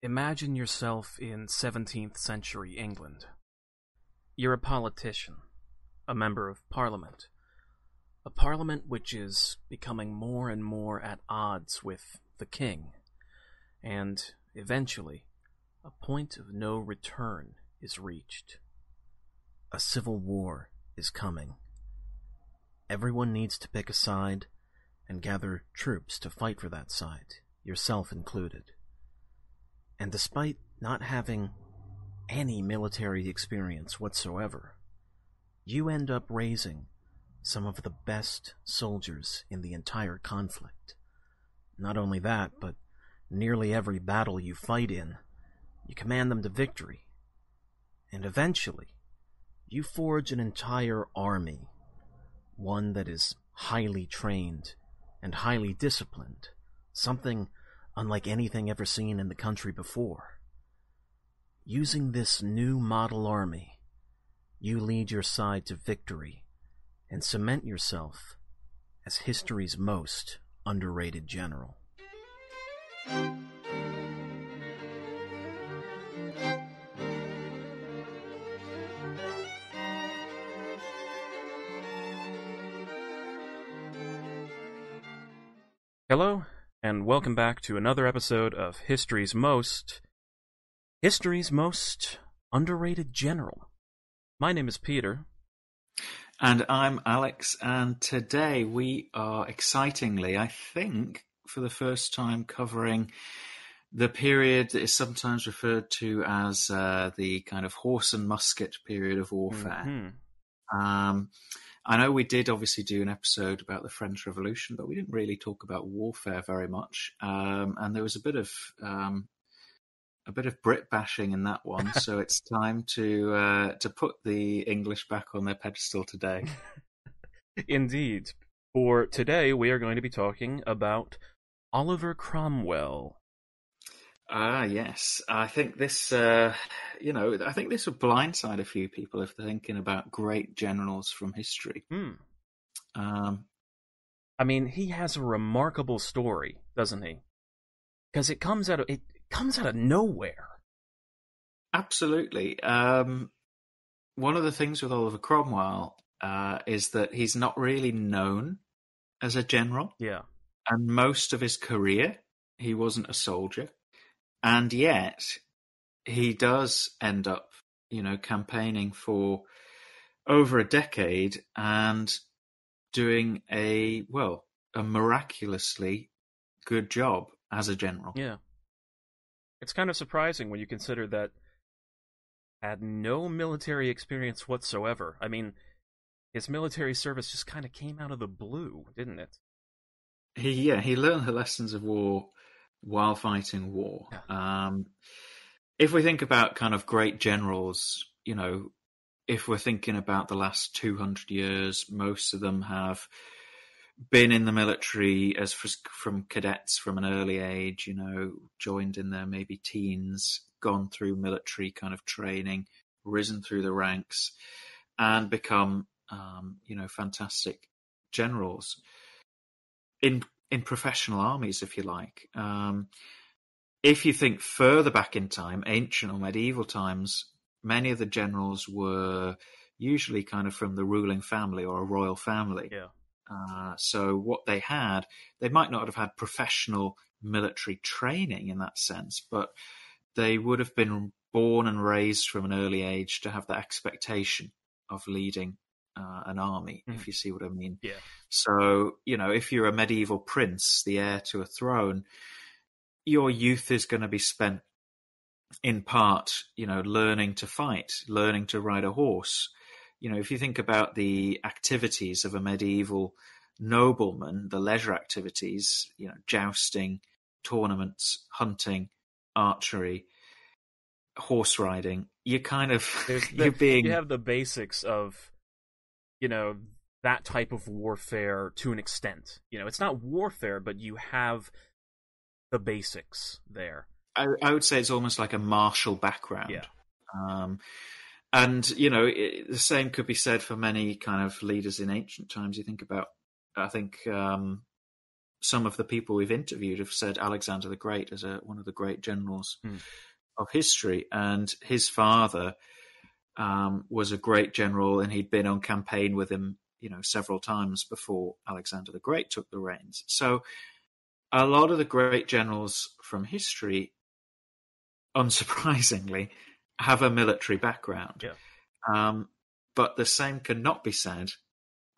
Imagine yourself in 17th century England. You're a politician, a member of Parliament, a Parliament which is becoming more and more at odds with the King, and eventually, a point of no return is reached. A civil war is coming. Everyone needs to pick a side and gather troops to fight for that side, yourself included. And despite not having any military experience whatsoever, you end up raising some of the best soldiers in the entire conflict. Not only that, but nearly every battle you fight in, you command them to victory. And eventually, you forge an entire army, one that is highly trained and highly disciplined, something unlike anything ever seen in the country before. Using this new model army, you lead your side to victory and cement yourself as history's most underrated general. Hello, and welcome back to another episode of History's Most Underrated General. My name is Peter. And I'm Alex, and today we are excitingly, I think, for the first time covering the period that is sometimes referred to as the kind of horse and musket period of warfare. Mm-hmm. I know we did obviously do an episode about the French Revolution, but we didn't really talk about warfare very much. And there was a bit of Brit bashing in that one, so it's time to put the English back on their pedestal today. Indeed. For today, we are going to be talking about Oliver Cromwell. Ah, yes. I think this would blindside a few people if they're thinking about great generals from history. Mm. He has a remarkable story, doesn't he? Because it comes out of nowhere. Absolutely. One of the things with Oliver Cromwell is that he's not really known as a general. Yeah. And most of his career, he wasn't a soldier. And yet, he does end up, campaigning for over a decade and doing a miraculously good job as a general. Yeah. It's kind of surprising when you consider that had no military experience whatsoever. I mean, his military service just kind of came out of the blue, didn't it? He learned the lessons of war while fighting war. Yeah. If we think about kind of great generals, if we're thinking about the last 200 years, most of them have been in the military as from cadets from an early age, joined in their maybe teens, gone through military kind of training, risen through the ranks, and become, fantastic generals in professional armies, if you like. If you think further back in time, ancient or medieval times, many of the generals were usually kind of from the ruling family or a royal family. Yeah. So what they had, they might not have had professional military training in that sense, but they would have been born and raised from an early age to have that expectation of leading an army, mm-hmm. if you see what I mean. Yeah. So, if you're a medieval prince, the heir to a throne, your youth is going to be spent in part, learning to fight, learning to ride a horse. If you think about the activities of a medieval nobleman, the leisure activities, jousting, tournaments, hunting, archery, horse riding, you kind of you have the basics of, that type of warfare to an extent. It's not warfare, but you have the basics there. I would say it's almost like a martial background. Yeah. And, the same could be said for many kind of leaders in ancient times. You think about, I think some of the people we've interviewed have said Alexander the Great is one of the great generals of history. And his father was a great general, and he'd been on campaign with him, you know, several times before Alexander the Great took the reins. So a lot of the great generals from history, unsurprisingly, have a military background. Yeah. But the same cannot be said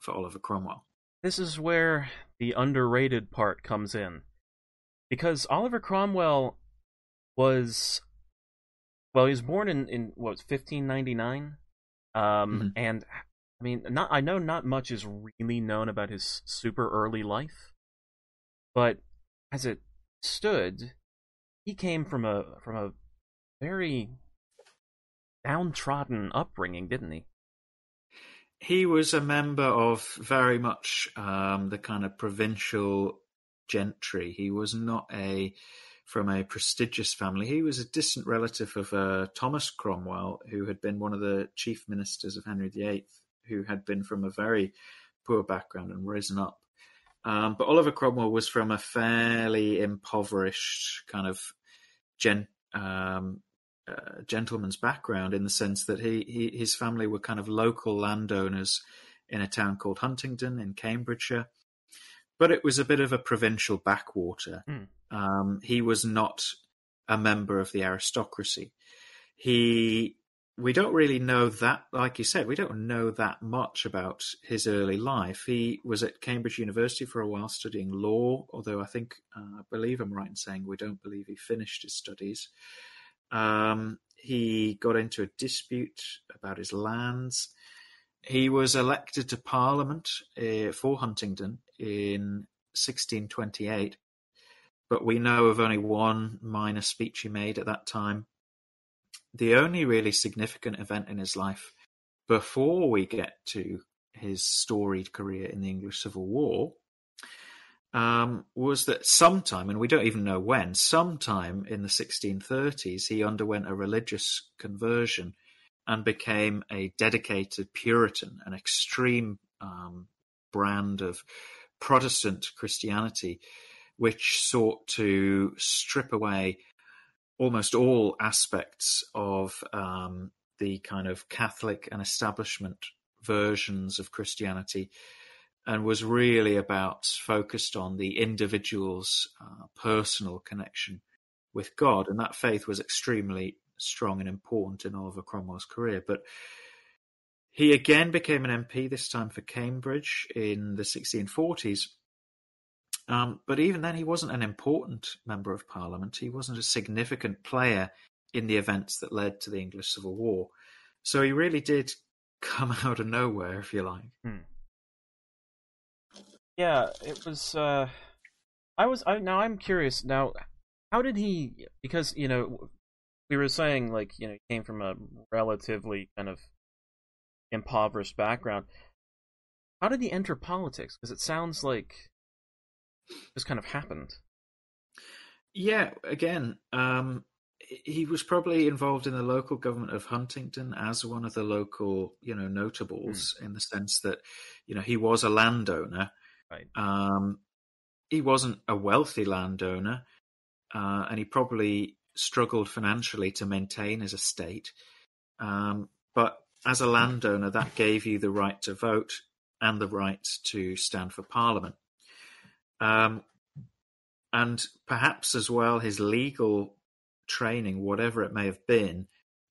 for Oliver Cromwell. This is where the underrated part comes in. Because Oliver Cromwell was... Well, he was born in what was 1599? And, I mean, not much is really known about his super early life. But as it stood, he came from a very downtrodden upbringing, didn't he? He was a member of very much the kind of provincial gentry. He was not from a prestigious family. He was a distant relative of Thomas Cromwell, who had been one of the chief ministers of Henry VIII, who had been from a very poor background and risen up. But Oliver Cromwell was from a fairly impoverished kind of gentleman's background, in the sense that his family were kind of local landowners in a town called Huntingdon in Cambridgeshire, but it was a bit of a provincial backwater. He was not a member of the aristocracy. We don't really know that, like you said, we don't know that much about his early life. He was at Cambridge University for a while studying law, although I believe I'm right in saying we don't believe he finished his studies. He got into a dispute about his lands. He was elected to Parliament for Huntingdon in 1628, but we know of only one minor speech he made at that time. The only really significant event in his life before we get to his storied career in the English Civil War was that sometime, and we don't even know when, sometime in the 1630s, he underwent a religious conversion and became a dedicated Puritan, an extreme brand of Protestant Christianity, which sought to strip away almost all aspects of the kind of Catholic and establishment versions of Christianity, and was really focused on the individual's personal connection with God. And that faith was extremely strong and important in Oliver Cromwell's career. But he again became an MP, this time for Cambridge, in the 1640s. But even then, he wasn't an important member of Parliament. He wasn't a significant player in the events that led to the English Civil War. So he really did come out of nowhere, if you like. Yeah, it was. I'm curious now. How did he? Because we were saying he came from a relatively kind of impoverished background. How did he enter politics? Because it sounds like it just kind of happened. Yeah. Again, he was probably involved in the local government of Huntingdon as one of the local, notables, in the sense that, he was a landowner. Right. He wasn't a wealthy landowner, and he probably struggled financially to maintain his estate. But as a landowner, that gave you the right to vote and the right to stand for Parliament. And perhaps as well, his legal training, whatever it may have been,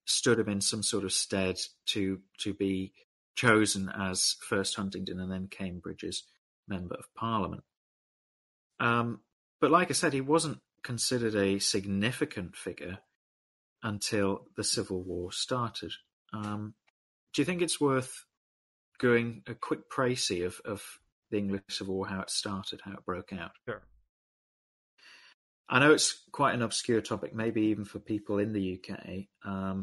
stood him in some sort of stead to be chosen as first Huntingdon and then Cambridge's Member of Parliament. But like I said, he wasn't considered a significant figure until the Civil War started. Do you think it's worth doing a quick précis of the English Civil War, how it started, how it broke out? Sure. I know it's quite an obscure topic, maybe even for people in the UK.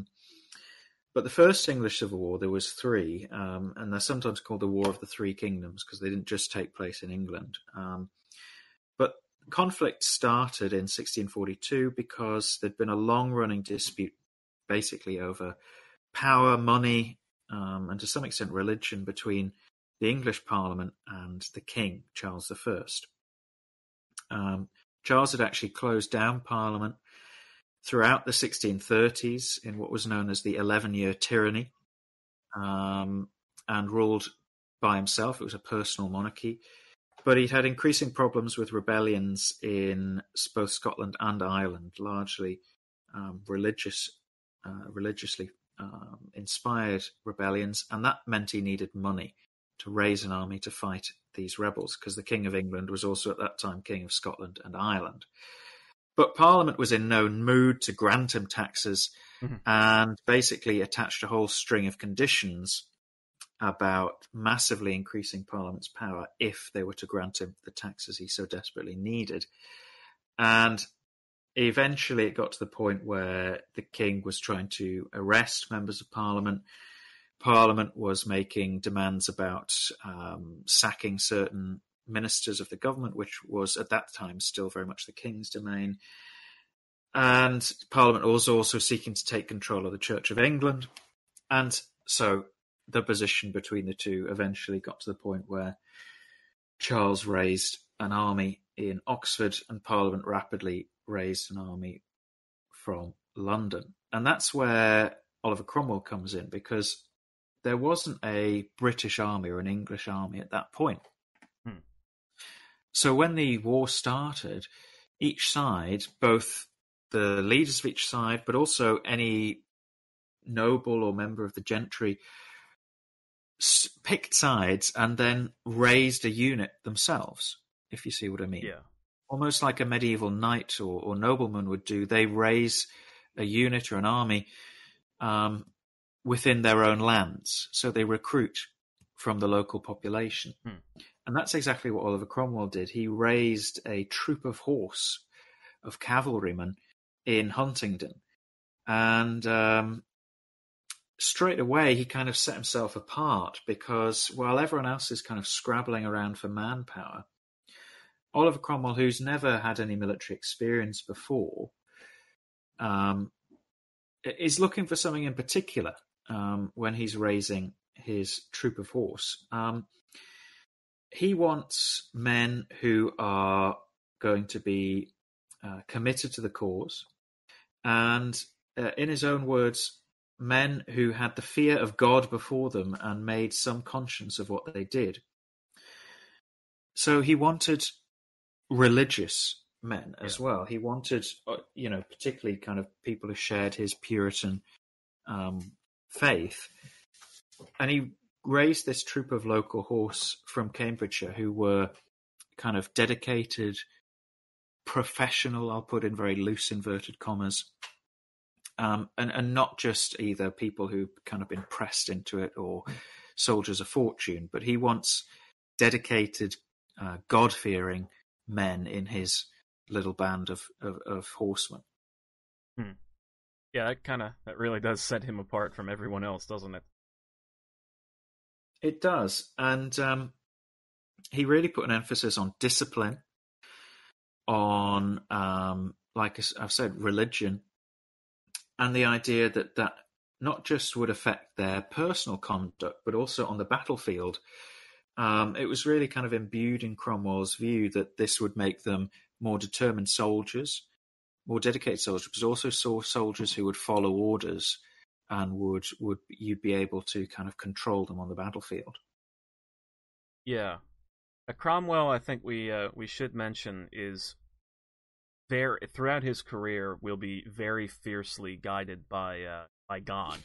But the first English Civil War, there was three, and they're sometimes called the War of the Three Kingdoms because they didn't just take place in England. But conflict started in 1642 because there'd been a long-running dispute basically over power, money, and to some extent religion between the English Parliament and the King, Charles I. Charles had actually closed down Parliament throughout the 1630s in what was known as the 11-year tyranny, and ruled by himself. It was a personal monarchy. But he had increasing problems with rebellions in both Scotland and Ireland, largely religiously inspired rebellions. And that meant he needed money to raise an army to fight these rebels, because the King of England was also at that time King of Scotland and Ireland. But Parliament was in no mood to grant him taxes, and basically attached a whole string of conditions about massively increasing Parliament's power if they were to grant him the taxes he so desperately needed. And eventually it got to the point where the King was trying to arrest members of Parliament. Parliament was making demands about sacking certain ministers of the government, which was at that time still very much the King's domain. And Parliament was also seeking to take control of the Church of England. And so the position between the two eventually got to the point where Charles raised an army in Oxford and Parliament rapidly raised an army from London. And that's where Oliver Cromwell comes in, because there wasn't a British army or an English army at that point. So when the war started, each side, both the leaders of each side, but also any noble or member of the gentry, picked sides and then raised a unit themselves, if you see what I mean. Yeah. Almost like a medieval knight or nobleman would do. They raise a unit or an army within their own lands. So they recruit from the local population. And that's exactly what Oliver Cromwell did. He raised a troop of horse, of cavalrymen, in Huntingdon. And straight away, he kind of set himself apart, because while everyone else is kind of scrabbling around for manpower, Oliver Cromwell, who's never had any military experience before, is looking for something in particular when he's raising his troop of horse. He wants men who are going to be committed to the cause, and in his own words, men who had the fear of God before them and made some conscience of what they did. So he wanted religious men as well. He wanted, particularly kind of people who shared his Puritan faith. And he raised this troop of local horse from Cambridgeshire who were kind of dedicated, professional, I'll put in very loose inverted commas, and not just either people who kind of been pressed into it or soldiers of fortune, but he wants dedicated, God-fearing men in his little band of horsemen. Yeah, that really does set him apart from everyone else, doesn't it? It does, and he really put an emphasis on discipline, on, like I've said, religion, and the idea that not just would affect their personal conduct, but also on the battlefield. It was really kind of imbued in Cromwell's view that this would make them more determined soldiers, more dedicated soldiers, but also soldiers who would follow orders and would you'd be able to kind of control them on the battlefield. Yeah. Cromwell, I think we should mention, is very, throughout his career, will be very fiercely guided by God.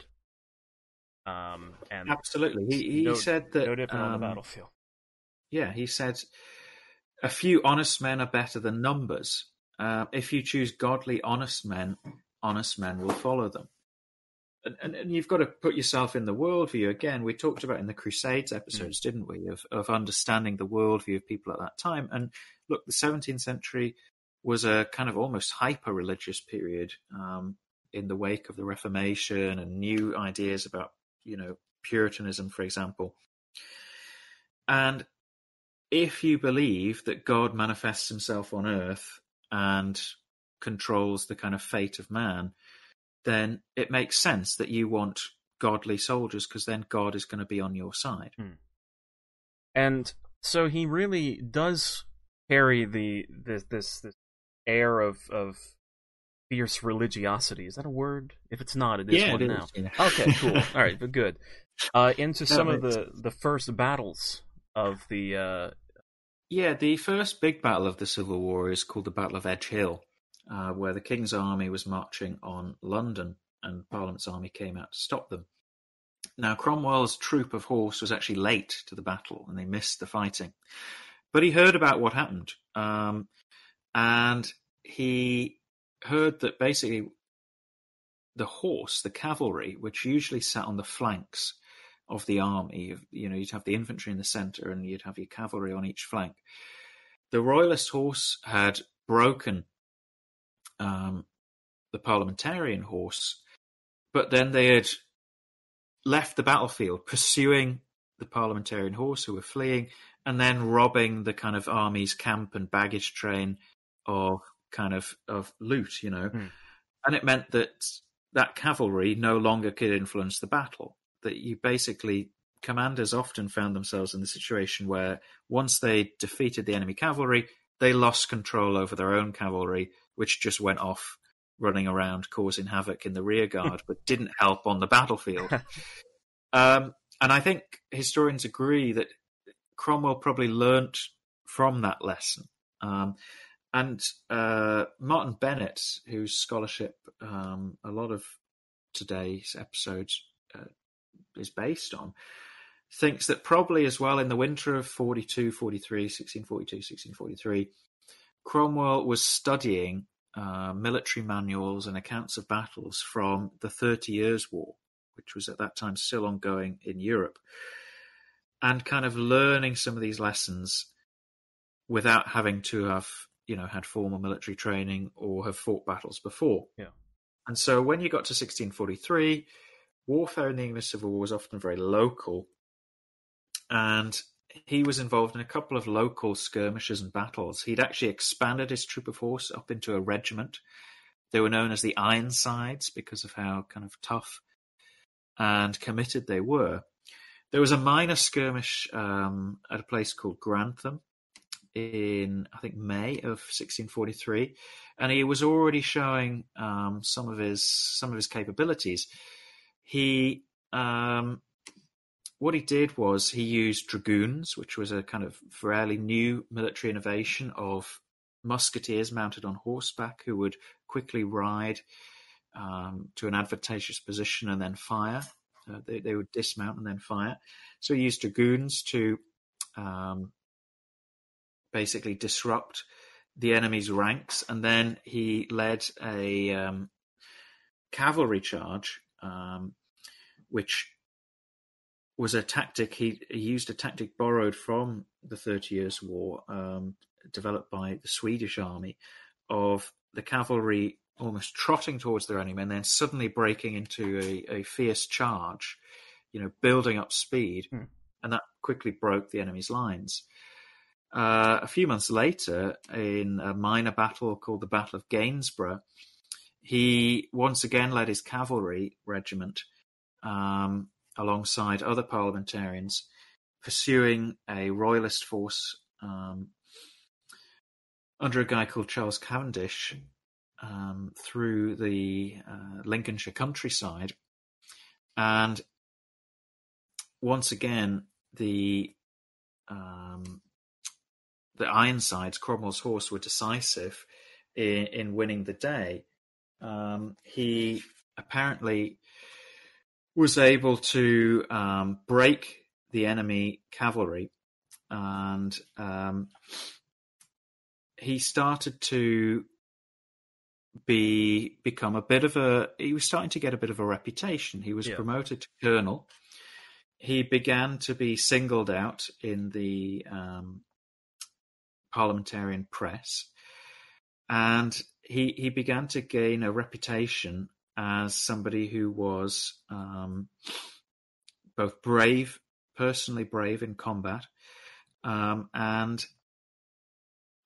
And absolutely. He said that... No different on the battlefield. Yeah, he said, a few honest men are better than numbers. If you choose godly honest men will follow them. And you've got to put yourself in the worldview. Again, we talked about in the Crusades episodes, didn't we, of understanding the worldview of people at that time. And look, the 17th century was a kind of almost hyper-religious period in the wake of the Reformation and new ideas about, Puritanism, for example. And if you believe that God manifests himself on earth and controls the kind of fate of man, then it makes sense that you want godly soldiers, because then God is going to be on your side. And so he really does carry this air of fierce religiosity. Is that a word? If it's not, it is one now. Okay, cool. All right, but good. Into some of the first battles of the. The first big battle of the Civil War is called the Battle of Edge Hill, where the King's army was marching on London, and Parliament's army came out to stop them. Now, Cromwell's troop of horse was actually late to the battle, and they missed the fighting. But he heard about what happened, and he heard that basically the horse, the cavalry, which usually sat on the flanks of the army, you know, you'd have the infantry in the centre and you'd have your cavalry on each flank. The royalist horse had broken the parliamentarian horse, but then they had left the battlefield pursuing the parliamentarian horse who were fleeing, and then robbing the kind of army's camp and baggage train of kind of loot, you know. Mm. And it meant that cavalry no longer could influence the battle. That you basically, commanders often found themselves in the situation where once they defeated the enemy cavalry, they lost control over their own cavalry, which just went off running around causing havoc in the rear guard, but didn't help on the battlefield. And I think historians agree that Cromwell probably learnt from that lesson. And Martin Bennett, whose scholarship a lot of today's episodes is based on, thinks that probably as well in the winter of 1642, 1643, Cromwell was studying military manuals and accounts of battles from the 30 Years' War, which was at that time still ongoing in Europe, and kind of learning some of these lessons without having to have, you know, had formal military training or have fought battles before. Yeah. And so when you got to 1643, warfare in the English Civil War was often very local, and he was involved in a couple of local skirmishes and battles. He'd actually expanded his troop of horse up into a regiment. They were known as the Ironsides because of how kind of tough and committed they were. There was a minor skirmish at a place called Grantham in, I think, May of 1643, and he was already showing some of his capabilities. He what he did was he used dragoons, which was a kind of fairly new military innovation of musketeers mounted on horseback who would quickly ride to an advantageous position and then fire. They would dismount and then fire. So he used dragoons to basically disrupt the enemy's ranks, and then he led a cavalry charge, which was a tactic. He used a tactic borrowed from the 30 Years' War, developed by the Swedish army, of the cavalry almost trotting towards their enemy and then suddenly breaking into a fierce charge, you know, building up speed, and that quickly broke the enemy's lines. A few months later, in a minor battle called the Battle of Gainsborough, he once again led his cavalry regiment alongside other parliamentarians, pursuing a royalist force under a guy called Charles Cavendish through the Lincolnshire countryside. And once again, the Ironsides, Cromwell's horse, were decisive in winning the day. He apparently was able to break the enemy cavalry, and he started to become a bit of a. He was starting to get a bit of a reputation. He was promoted to colonel. He began to be singled out in the parliamentarian press, and he began to gain a reputation as somebody who was both brave, personally brave in combat, and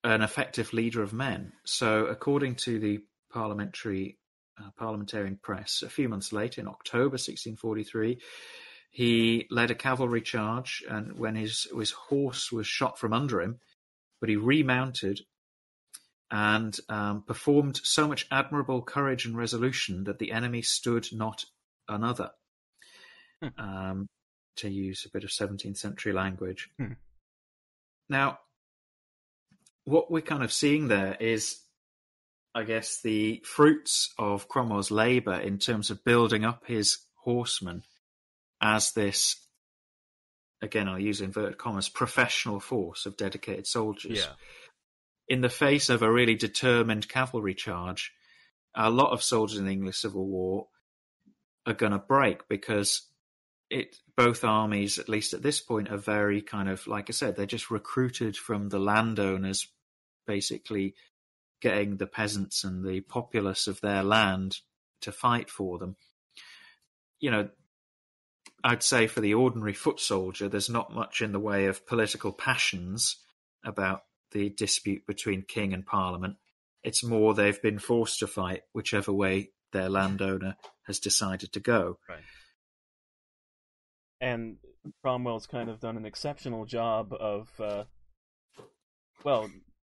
an effective leader of men. So according to the parliamentarian press, a few months later, in October 1643, he led a cavalry charge, and when his horse was shot from under him, but he remounted and performed so much admirable courage and resolution that the enemy stood not another, to use a bit of 17th century language. Now, what we're kind of seeing there is, I guess, the fruits of Cromwell's labour in terms of building up his horsemen as this, again, I'll use inverted commas, professional force of dedicated soldiers. Yeah. In the face of a really determined cavalry charge, a lot of soldiers in the English Civil War are going to break because both armies, at least at this point, are very kind of, like I said, they're just recruited from the landowners, basically getting the peasants and the populace of their land to fight for them. You know, I'd say for the ordinary foot soldier, there's not much in the way of political passions about the dispute between king and parliament. It's more they've been forced to fight whichever way their landowner has decided to go. Right. And Cromwell's kind of done an exceptional job of,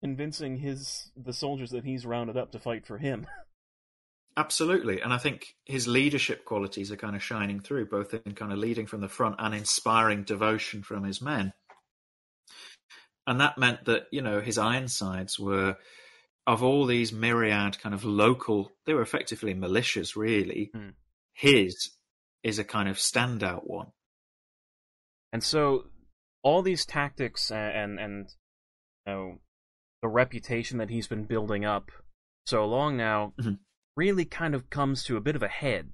convincing the soldiers that he's rounded up to fight for him. Absolutely, and I think his leadership qualities are kind of shining through, both in kind of leading from the front and inspiring devotion from his men. And that meant that, you know, his Ironsides were, of all these myriad kind of local, they were effectively militias, really. Mm. His is a kind of standout one. And so all these tactics and you know, the reputation that he's been building up so long now really kind of comes to a bit of a head,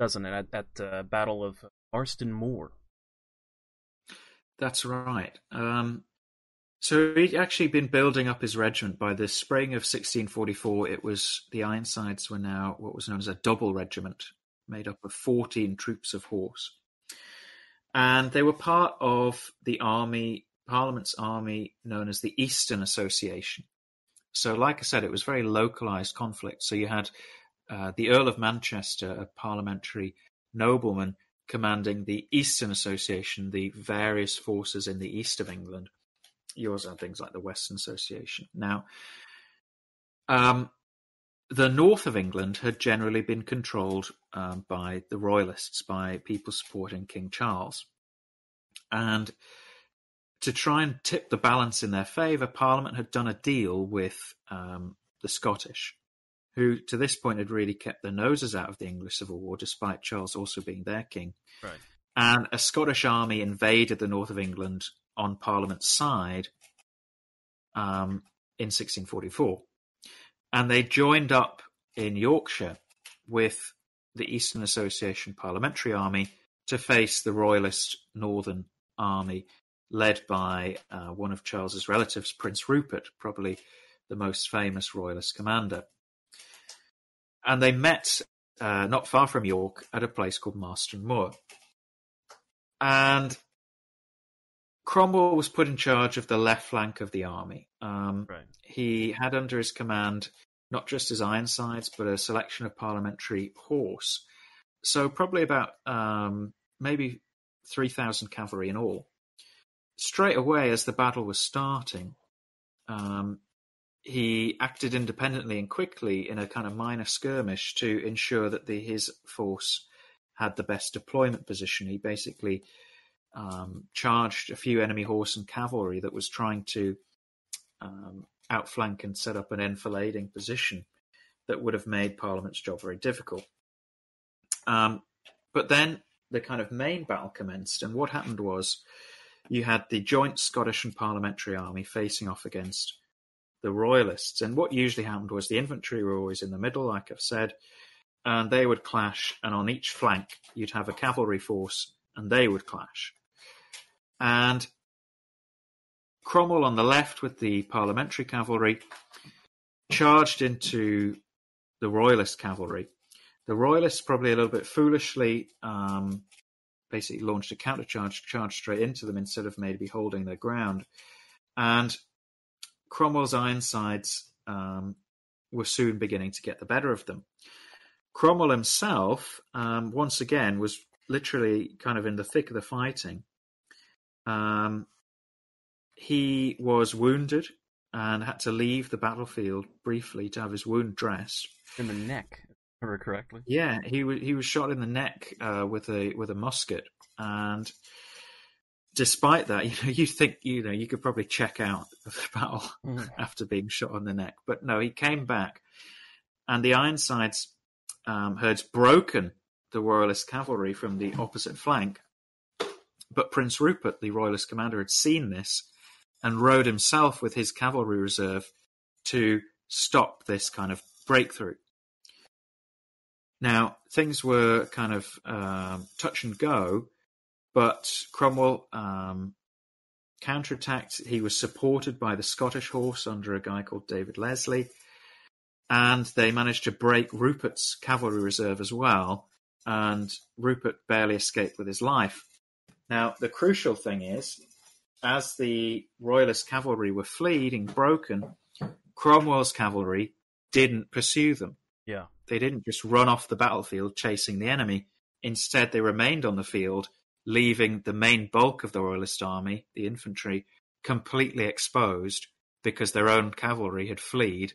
doesn't it, at Battle of Marston Moor? That's right. So he'd actually been building up his regiment. By the spring of 1644, the Ironsides were now what was known as a double regiment, made up of 14 troops of horse. And they were part of the army, Parliament's army, known as the Eastern Association. So like I said, it was very localized conflict. So you had the Earl of Manchester, a parliamentary nobleman, commanding the Eastern Association, the various forces in the east of England. You also had things like the Western Association. Now, the north of England had generally been controlled by the Royalists, by people supporting King Charles. And to try and tip the balance in their favour, Parliament had done a deal with the Scottish, who to this point had really kept their noses out of the English Civil War, despite Charles also being their king. Right. And a Scottish army invaded the north of England on Parliament's side in 1644. And they joined up in Yorkshire with the Eastern Association Parliamentary Army to face the Royalist Northern Army, led by one of Charles's relatives, Prince Rupert, probably the most famous Royalist commander. And they met not far from York at a place called Marston Moor. And Cromwell was put in charge of the left flank of the army. Right. He had under his command not just his Ironsides, but a selection of parliamentary horse. So probably about maybe 3,000 cavalry in all. Straight away, as the battle was starting, he acted independently and quickly in a kind of minor skirmish to ensure that his force had the best deployment position. He basically charged a few enemy horse and cavalry that was trying to outflank and set up an enfilading position that would have made Parliament's job very difficult. But then the kind of main battle commenced, and what happened was, you had the joint Scottish and Parliamentary Army facing off against the Royalists. And what usually happened was the infantry were always in the middle, like I've said, and they would clash. And on each flank, you'd have a cavalry force, and they would clash. And Cromwell on the left with the Parliamentary cavalry charged into the Royalist cavalry. The Royalists probably a little bit foolishly basically launched a countercharge, charged straight into them instead of maybe holding their ground. And Cromwell's Ironsides were soon beginning to get the better of them. Cromwell himself, once again, was literally kind of in the thick of the fighting. he was wounded and had to leave the battlefield briefly to have his wound dressed. In the neck, if I remember correctly. Yeah, he was shot in the neck with a musket, and despite that, you think you could probably check out of the battle after being shot in the neck, but no, he came back, and the Ironsides had broken the Royalist cavalry from the opposite flank. But Prince Rupert, the Royalist commander, had seen this and rode himself with his cavalry reserve to stop this kind of breakthrough. Now, things were kind of touch and go, but Cromwell counterattacked. He was supported by the Scottish horse under a guy called David Leslie, and they managed to break Rupert's cavalry reserve as well, and Rupert barely escaped with his life. Now, the crucial thing is, as the Royalist cavalry were fleeing, broken, Cromwell's cavalry didn't pursue them. Yeah. They didn't just run off the battlefield chasing the enemy. Instead, they remained on the field, leaving the main bulk of the Royalist army, the infantry, completely exposed because their own cavalry had fled.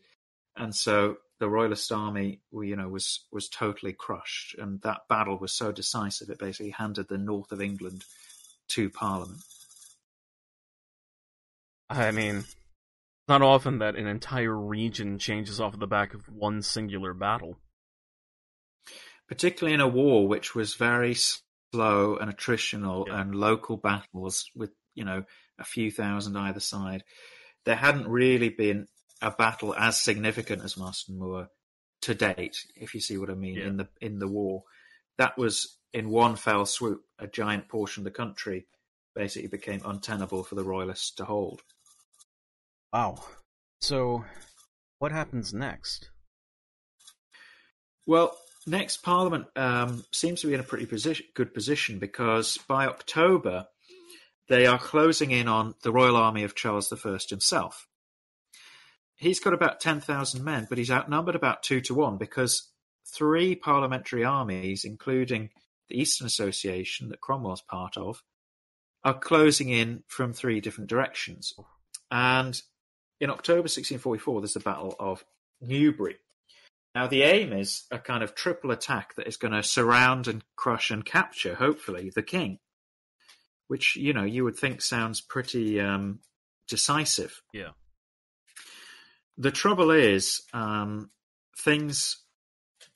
And so the Royalist army, was totally crushed. And that battle was so decisive, it basically handed the north of England to Parliament. I mean, not often that an entire region changes off of the back of one singular battle. Particularly in a war which was very slow and attritional, and local battles with, a few thousand either side. There hadn't really been a battle as significant as Marston Moor to date, if you see what I mean, in the war. That was, in one fell swoop, a giant portion of the country basically became untenable for the Royalists to hold. Wow. So, what happens next? Well, next Parliament seems to be in a pretty good position, because by October, they are closing in on the Royal Army of Charles I himself. He's got about 10,000 men, but he's outnumbered about 2 to 1, because three parliamentary armies, including the Eastern Association that Cromwell's part of, are closing in from three different directions. And in October 1644, there's the Battle of Newbury. Now, the aim is a kind of triple attack that is going to surround and crush and capture, hopefully, the king, which, you would think sounds pretty decisive. Yeah. The trouble is, things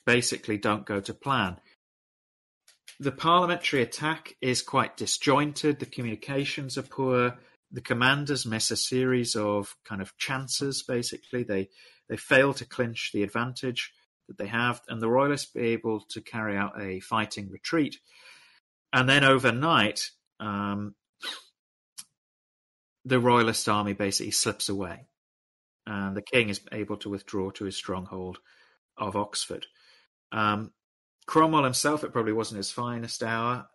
basically don't go to plan. The parliamentary attack is quite disjointed. The communications are poor. The commanders miss a series of kind of chances, basically. They fail to clinch the advantage that they have, and the Royalists be able to carry out a fighting retreat. And then overnight, the Royalist army basically slips away, and the king is able to withdraw to his stronghold of Oxford. Cromwell himself, it probably wasn't his finest hour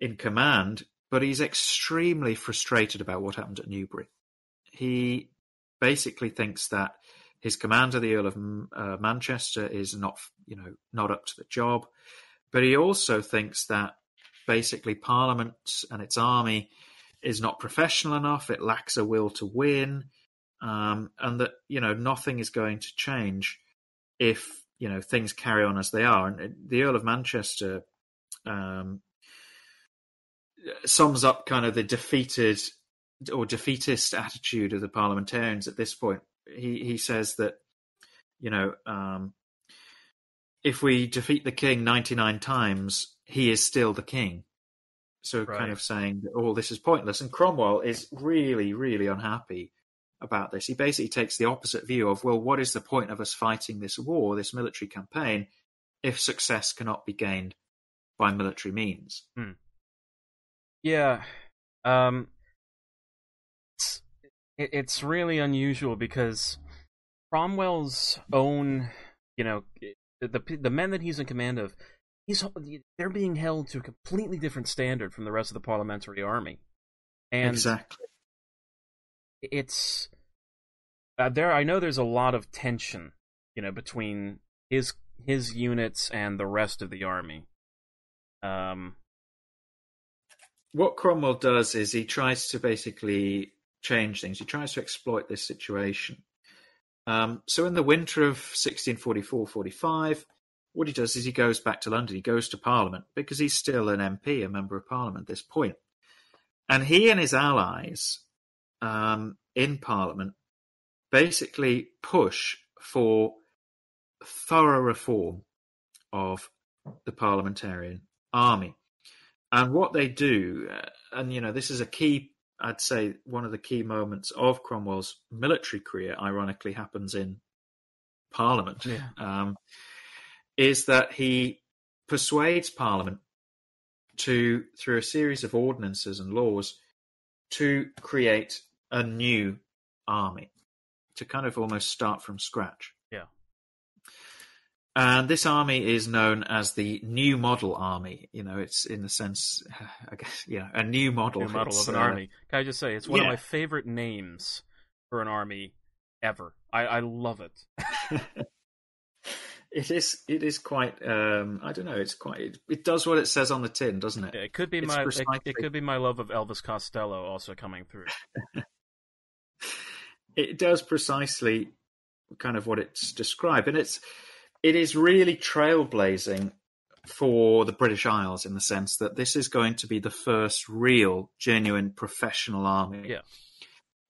in command, but he's extremely frustrated about what happened at Newbury. He basically thinks that his commander, the Earl of Manchester, is not up to the job. But he also thinks that basically Parliament and its army is not professional enough. It lacks a will to win, and that nothing is going to change if things carry on as they are. And the Earl of Manchester sums up kind of the defeatist attitude of the parliamentarians at this point. He says that, if we defeat the king 99 times, he is still the king. So right. Kind of saying that all this is pointless. And Cromwell is really, really unhappy about this. He basically takes the opposite view of, well, what is the point of us fighting this war, this military campaign, if success cannot be gained by military means? Hmm. Yeah. It's really unusual, because Cromwell's own, the men that he's in command of, they're being held to a completely different standard from the rest of the parliamentary army. And exactly. It's there. I know there's a lot of tension, between his units and the rest of the army. what Cromwell does is he tries to basically change things. He tries to exploit this situation. So in the winter of 1644-45, what he does is he goes back to London. He goes to Parliament because he's still an MP, a Member of Parliament at this point. And he and his allies in Parliament basically push for thorough reform of the parliamentarian army. And what they do, and, you know, this is a key, I'd say one of the key moments of Cromwell's military career, ironically, happens in Parliament, yeah. Is that he persuades Parliament to, through a series of ordinances and laws, to create a new army, to kind of almost start from scratch. Yeah. And this army is known as the New Model Army. You know, it's in the sense, I guess, you know, a new model. New model of an army. Can I just say, it's one of my favorite names for an army ever. I love it. It is quite. I don't know. It's quite. It does what it says on the tin, doesn't it? Yeah, it could be It could be my love of Elvis Costello also coming through. It does precisely kind of what it's described, and it is really trailblazing for the British Isles in the sense that this is going to be the first real, genuine, professional army. Yeah.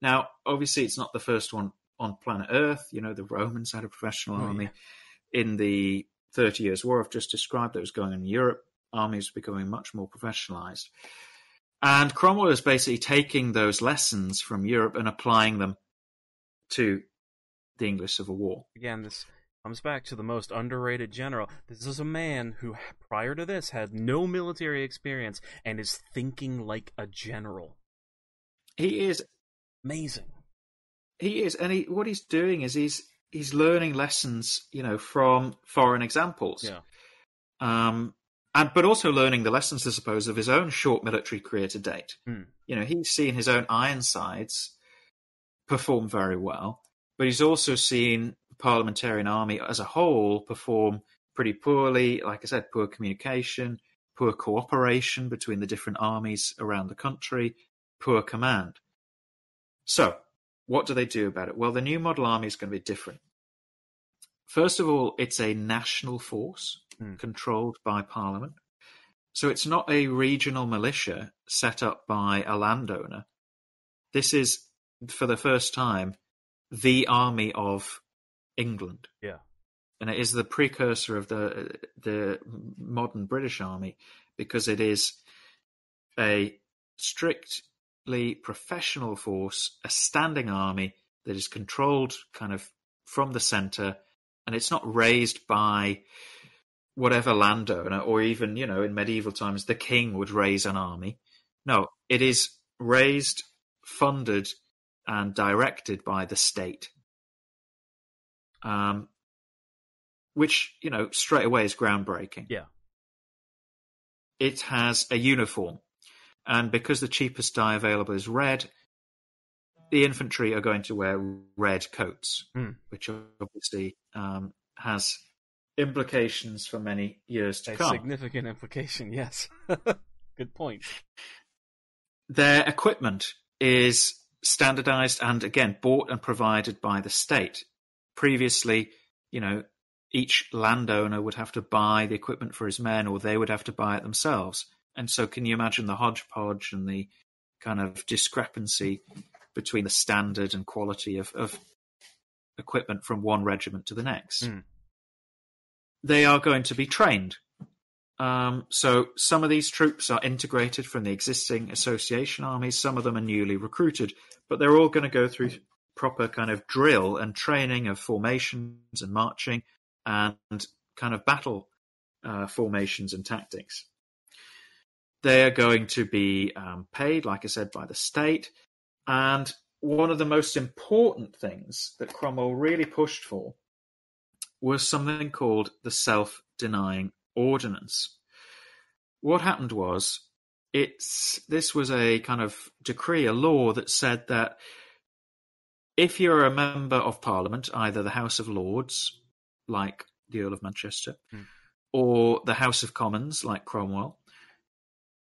Now, obviously, it's not the first one on planet Earth. You know, the Romans had a professional army. Yeah. In the 30 Years' War, I've just described, that was going on in Europe. Armies were becoming much more professionalized. And Cromwell is basically taking those lessons from Europe and applying them to the English Civil War. Again, this comes back to the most underrated general. This is a man who, prior to this, had no military experience and is thinking like a general. He is amazing. He is, and what he's doing is he's learning lessons, you know, from foreign examples. Yeah. But also learning the lessons, I suppose, of his own short military career to date. Mm. You know, he's seen his own Ironsides perform very well, but he's also seen parliamentarian army as a whole perform pretty poorly. Like I said, poor communication, poor cooperation between the different armies around the country, poor command. So what do they do about it? Well, the New Model Army is going to be different. First of all, it's a national force controlled by Parliament. So it's not a regional militia set up by a landowner. This is, for the first time, the army of England. Yeah. And it is the precursor of the modern British army, because it is a strictly professional force, a standing army that is controlled kind of from the centre, and it's not raised by whatever landowner or even, you know, in medieval times, the king would raise an army. No, it is raised, funded, and directed by the state. Which, you know, straight away is groundbreaking. Yeah. It has a uniform. And because the cheapest dye available is red, the infantry are going to wear red coats, which obviously has implications for many years to come. A significant implication, yes. Good point. Their equipment is standardized and, again, bought and provided by the state. Previously, you know, each landowner would have to buy the equipment for his men, or they would have to buy it themselves. And so can you imagine the hodgepodge and the kind of discrepancy between the standard and quality of equipment from one regiment to the next? Mm. They are going to be trained. So some of these troops are integrated from the existing association armies. Some of them are newly recruited, but they're all going to go through proper kind of drill and training of formations and marching and kind of battle formations and tactics. They are going to be paid, like I said, by the state. And one of the most important things that Cromwell really pushed for was something called the self-denying ordinance. What happened was, this was a kind of decree, a law that said that if you're a member of Parliament, either the House of Lords, like the Earl of Manchester, or the House of Commons, like Cromwell,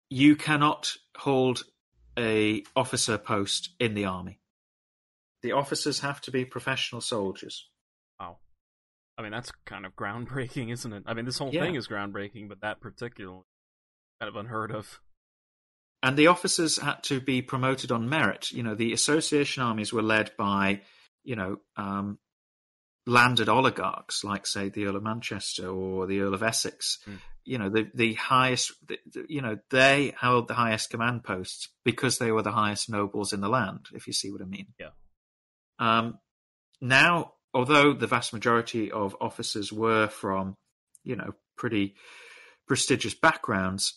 you cannot hold a officer post in the army. The officers have to be professional soldiers. Wow. I mean, that's kind of groundbreaking, isn't it? I mean, this whole thing is groundbreaking, but that particularly kind of unheard of. And the officers had to be promoted on merit. You know, the association armies were led by, you know, landed oligarchs like, say, the Earl of Manchester or the Earl of Essex. Mm. You know, the highest, you know, they held the highest command posts because they were the highest nobles in the land, if you see what I mean. Yeah. Now, although the vast majority of officers were from, you know, pretty prestigious backgrounds,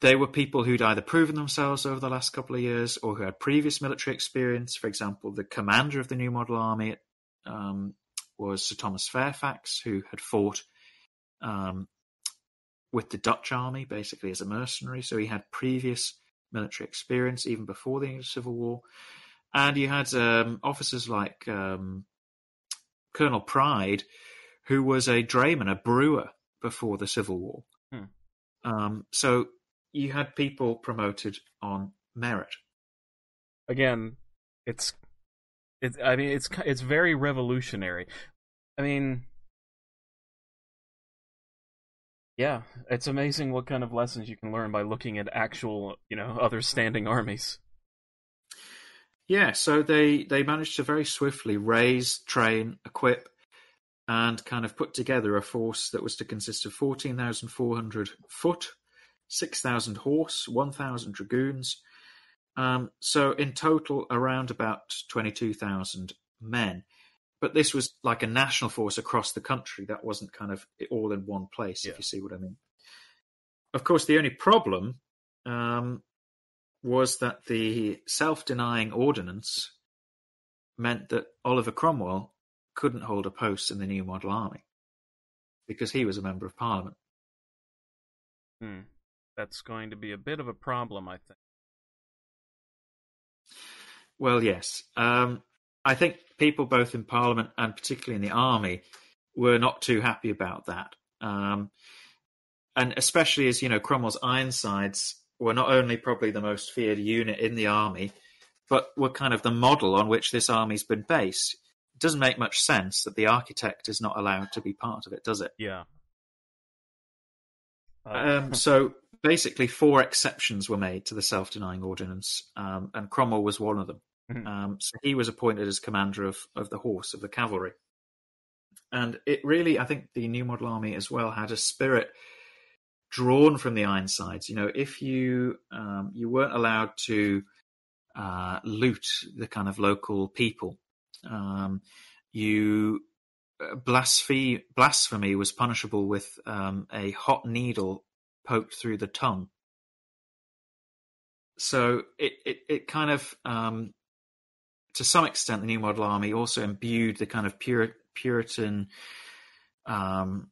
they were people who'd either proven themselves over the last couple of years or who had previous military experience. For example, the commander of the New Model Army was Sir Thomas Fairfax, who had fought with the Dutch army, basically as a mercenary. So he had previous military experience even before the English Civil War. And you had officers like Colonel Pride, who was a drayman, a brewer, before the Civil War. Hmm. So you had people promoted on merit. Again, it's I mean, it's very revolutionary. I mean, yeah, it's amazing what kind of lessons you can learn by looking at actual, you know, other standing armies. Yeah, so they managed to very swiftly raise, train, equip, and kind of put together a force that was to consist of 14,400 foot, 6,000 horse, 1,000 dragoons. So in total, around about 22,000 men. But this was like a national force across the country. That wasn't kind of all in one place, if you see what I mean. Of course, the only problem was that the self-denying ordinance meant that Oliver Cromwell couldn't hold a post in the New Model Army because he was a member of Parliament. Hmm. That's going to be a bit of a problem, I think. Well, yes. I think people both in Parliament and particularly in the army were not too happy about that. And especially as, you know, Cromwell's Ironsides were not only probably the most feared unit in the army, but were kind of the model on which this army's been based. It doesn't make much sense that the architect is not allowed to be part of it, does it? Yeah. So basically 4 exceptions were made to the self-denying ordinance, and Cromwell was one of them. Mm-hmm. So he was appointed as commander of the horse, of the cavalry. And it really, I think the New Model Army as well had a spirit drawn from the Ironsides. You know, if you you weren't allowed to loot the kind of local people, you blasphemy was punishable with a hot needle poked through the tongue. So it kind of to some extent the New Model Army also imbued the kind of Puritan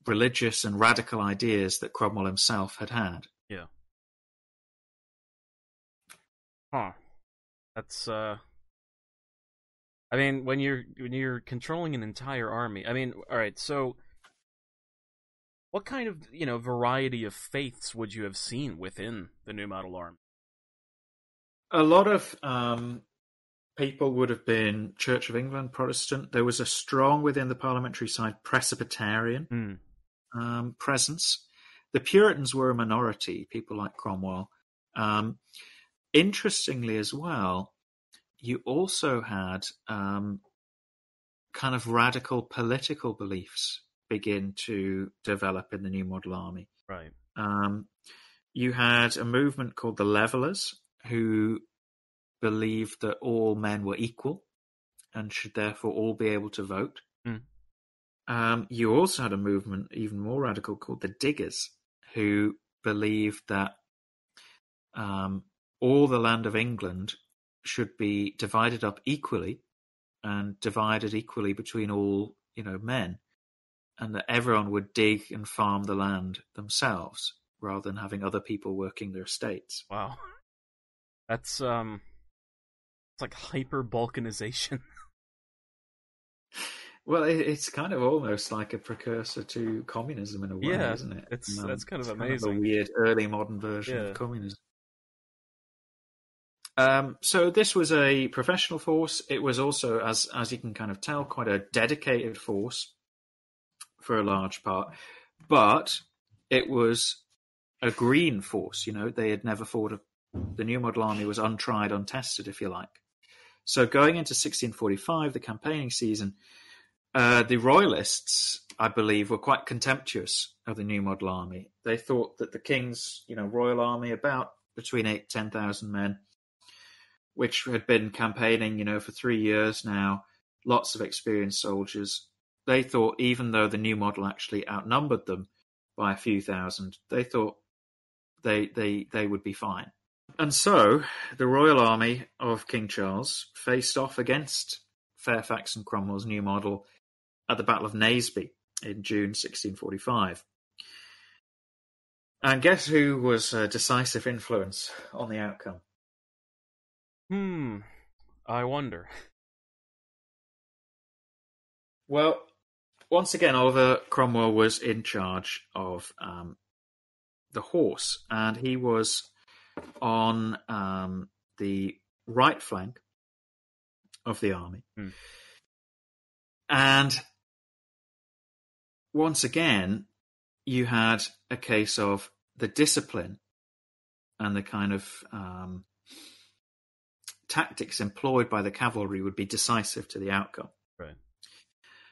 religious and radical ideas that Cromwell himself had. Yeah. Huh. That's I mean, when you're controlling an entire army, I mean, all right, so what kind of, you know, variety of faiths would you have seen within the New Model Army? A lot of people would have been Church of England Protestant. There was a strong, within the parliamentary side, Presbyterian presence. The Puritans were a minority, people like Cromwell. Interestingly as well, you also had kind of radical political beliefs begin to develop in the New Model Army. Right. You had a movement called the Levellers, who believed that all men were equal and should therefore all be able to vote. Mm. You also had a movement, even more radical, called the Diggers, who believed that all the land of England should be divided up equally and divided equally between all, you know, men, and that everyone would dig and farm the land themselves rather than having other people working their estates. Wow. That's it's like hyper Balkanization. Well, it's kind of almost like a precursor to communism in a way, isn't it? That's kind of amazing. Kind of a weird early modern version of communism. So this was a professional force. It was also, as you can kind of tell, quite a dedicated force for a large part. But it was a green force. You know, they had never fought the New Model Army was untried, untested, if you like. So going into 1645, the campaigning season, the Royalists, I believe, were quite contemptuous of the New Model Army. They thought that the King's, Royal Army, about between 8,000 to 10,000 men, which had been campaigning, for 3 years now, lots of experienced soldiers. They thought, even though the New Model actually outnumbered them by a few thousand, they thought they would be fine. And so the Royal Army of King Charles faced off against Fairfax and Cromwell's New Model at the Battle of Naseby in June 1645. And guess who was a decisive influence on the outcome? I wonder. Well, once again, Oliver Cromwell was in charge of the horse, and he was on the right flank of the army. And once again, you had a case of the discipline and the kind of tactics employed by the cavalry would be decisive to the outcome. Right.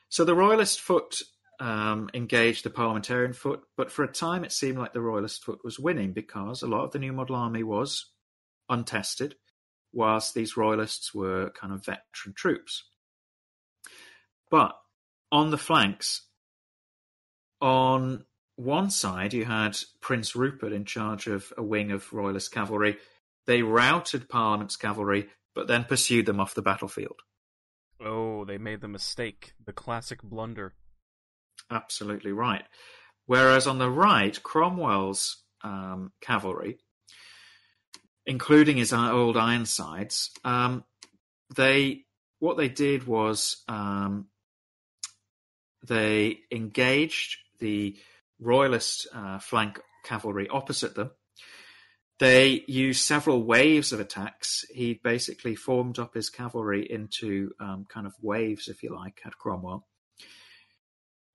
So the Royalist foot engaged the Parliamentarian foot, but for a time it seemed like the Royalist foot was winning because a lot of the New Model Army was untested, whilst these Royalists were kind of veteran troops. But on the flanks, on one side you had Prince Rupert in charge of a wing of Royalist cavalry. They routed Parliament's cavalry, but then pursued them off the battlefield. Oh, they made the mistake. The classic blunder. Absolutely right. Whereas on the right, Cromwell's cavalry, including his old Ironsides, they engaged the Royalist flank cavalry opposite them. They used several waves of attacks. He basically formed up his cavalry into kind of waves, if you like, had Cromwell.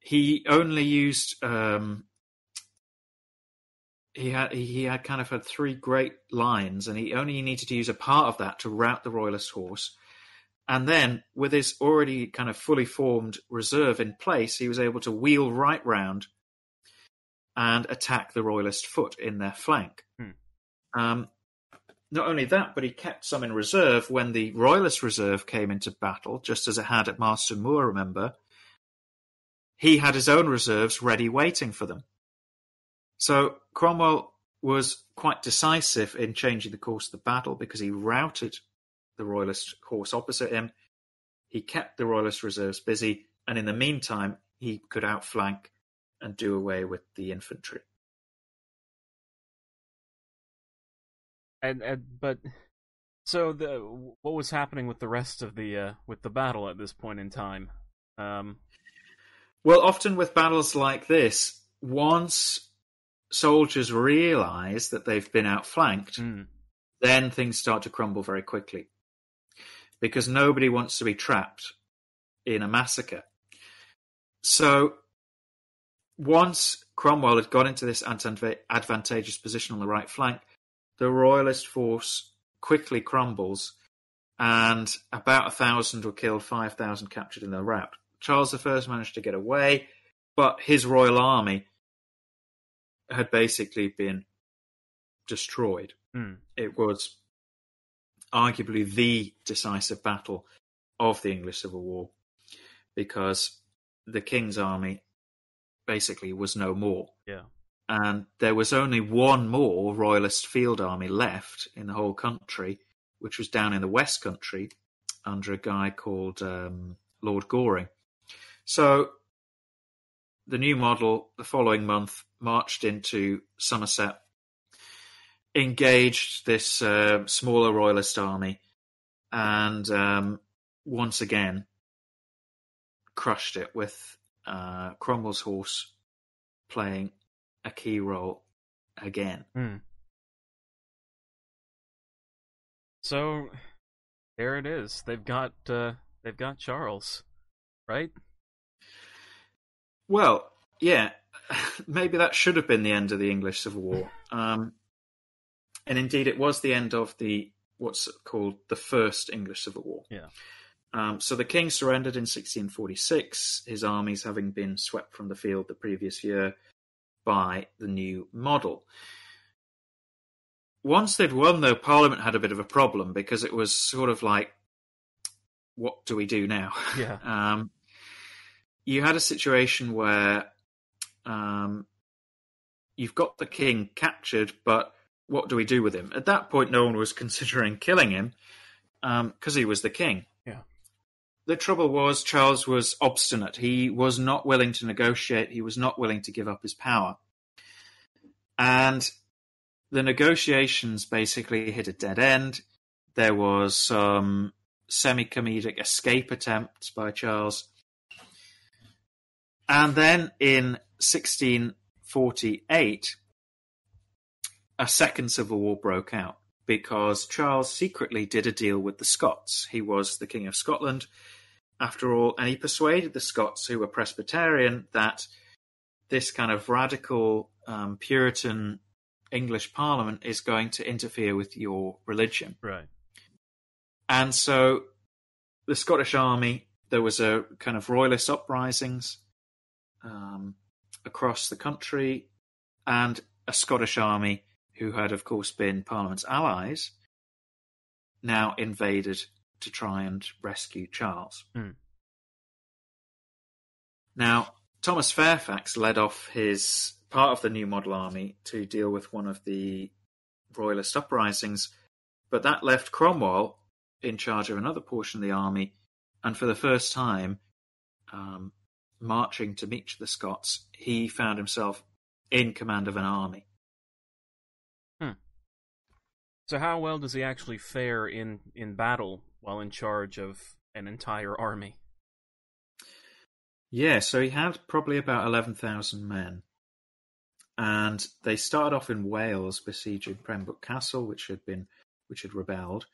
He only used... He had kind of had three great lines, and he only needed to use a part of that to rout the Royalist horse. And then, with his already kind of fully formed reserve in place, he was able to wheel right round and attack the Royalist foot in their flank. Not only that, but he kept some in reserve when the Royalist reserve came into battle, just as it had at Marston Moor, remember. He had his own reserves ready waiting for them. So Cromwell was quite decisive in changing the course of the battle because he routed the Royalist horse opposite him. He kept the Royalist reserves busy, and in the meantime, he could outflank and do away with the infantry. What was happening with the rest of the battle at this point in time? Well, often with battles like this, once soldiers realize that they've been outflanked, then things start to crumble very quickly because nobody wants to be trapped in a massacre. So once Cromwell had got into this advantageous position on the right flank, the Royalist force quickly crumbles and about 1,000 were killed, 5,000 captured in the rout. Charles I managed to get away, but his Royal Army had basically been destroyed. It was arguably the decisive battle of the English Civil War because the King's army basically was no more. Yeah. And there was only one more Royalist field army left in the whole country, which was down in the West Country under a guy called Lord Goring. So the New Model, the following month, marched into Somerset, engaged this smaller Royalist army, and once again crushed it, with Cromwell's horse playing a key role again. Mm. So there it is. They've got Charles, right? Well, yeah. Maybe that should have been the end of the English Civil War, and indeed it was the end of the what's called the First English Civil War. Yeah. So the king surrendered in 1646, his armies having been swept from the field the previous year by the New Model. Once they'd won, though, Parliament had a bit of a problem because it was sort of like, what do we do now? Yeah. You had a situation where you've got the king captured, but what do we do with him? At that point, no one was considering killing him because he was the king. Yeah. The trouble was Charles was obstinate. He was not willing to negotiate. He was not willing to give up his power. And the negotiations basically hit a dead end. There was some semi-comedic escape attempts by Charles. And then in 1648, a second civil war broke out because Charles secretly did a deal with the Scots. He was the King of Scotland, after all, and he persuaded the Scots, who were Presbyterian, that this kind of radical Puritan English Parliament is going to interfere with your religion. Right. And so the Scottish army, there was a kind of royalist uprisings across the country, and a Scottish army, who had, of course, been Parliament's allies, now invaded to try and rescue Charles. Mm. Now, Thomas Fairfax led off his part of the New Model Army to deal with one of the royalist uprisings, but that left Cromwell in charge of another portion of the army, and for the first time, marching to meet the Scots, he found himself in command of an army. Hmm. So how well does he actually fare in battle while in charge of an entire army? Yeah, so he had probably about 11,000 men. And they started off in Wales, besieging Pembroke Castle, which had rebelled.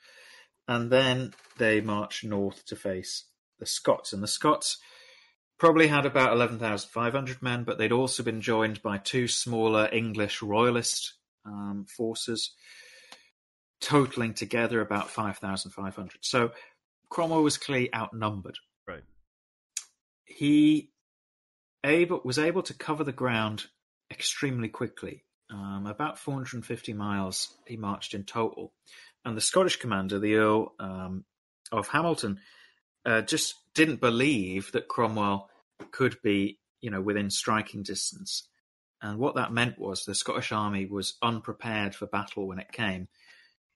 And then they marched north to face the Scots. And the Scots probably had about 11,500 men, but they'd also been joined by two smaller English royalist forces, totaling together about 5,500. So Cromwell was clearly outnumbered. Right. He was able to cover the ground extremely quickly. About 450 miles he marched in total. And the Scottish commander, the Earl of Hamilton, just didn't believe that Cromwell could be, within striking distance. And what that meant was the Scottish army was unprepared for battle when it came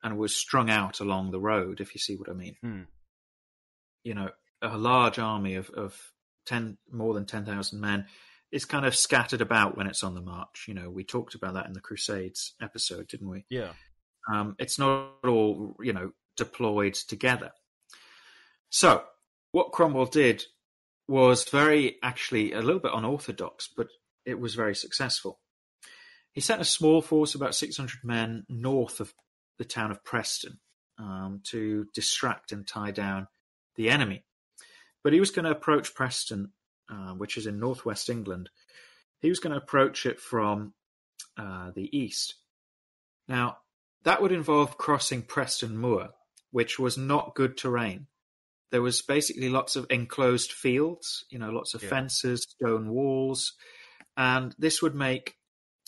and was strung out along the road, if you see what I mean. Hmm. A large army of more than 10,000 men is kind of scattered about when it's on the march. We talked about that in the Crusades episode, didn't we? Yeah. It's not all, deployed together. So what Cromwell did was actually a little bit unorthodox, but it was very successful. He sent a small force, about 600 men, north of the town of Preston to distract and tie down the enemy. But he was going to approach Preston, which is in northwest England. He was going to approach it from the east. Now, that would involve crossing Preston Moor, which was not good terrain. There was basically lots of enclosed fields, lots of fences, stone walls. And this would make,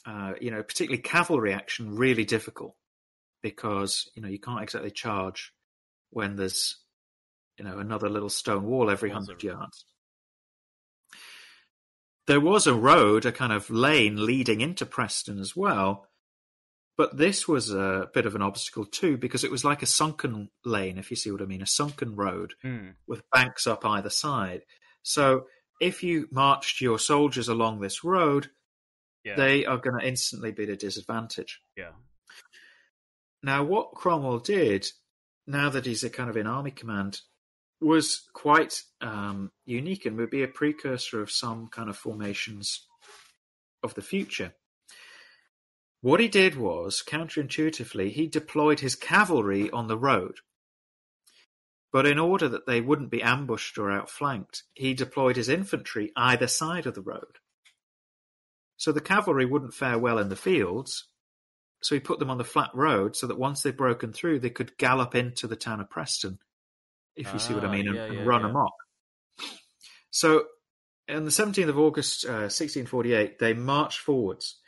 particularly cavalry action really difficult because, you can't exactly charge when there's, another little stone wall every 100 yards. There was a road, a kind of lane leading into Preston as well, but this was a bit of an obstacle too because it was like a sunken lane, if you see what I mean, a sunken road with banks up either side. So if you marched your soldiers along this road, they are going to instantly be at a disadvantage. Yeah. Now, what Cromwell did, now that he's a kind of in army command, was quite unique and would be a precursor of some kind of formations of the future. What he did was, counterintuitively, he deployed his cavalry on the road. But in order that they wouldn't be ambushed or outflanked, he deployed his infantry either side of the road. So the cavalry wouldn't fare well in the fields, so he put them on the flat road so that once they'd broken through, they could gallop into the town of Preston, if you see what I mean, and run amok. So on the 17th of August, 1648, they marched forwards.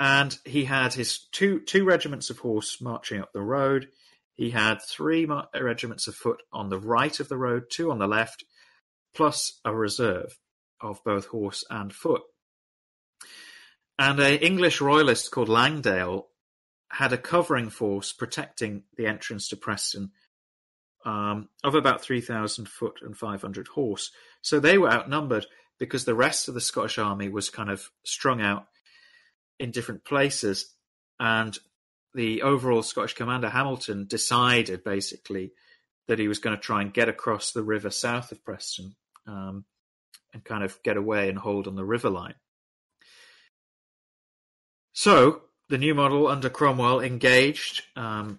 And he had his two regiments of horse marching up the road. He had three regiments of foot on the right of the road, two on the left, plus a reserve of both horse and foot. And an English royalist called Langdale had a covering force protecting the entrance to Preston of about 3,000 foot and 500 horse. So they were outnumbered because the rest of the Scottish army was kind of strung out in different places, and the overall Scottish commander, Hamilton, decided basically that he was going to try and get across the river south of Preston and kind of get away and hold on the river line. So the New Model under Cromwell engaged and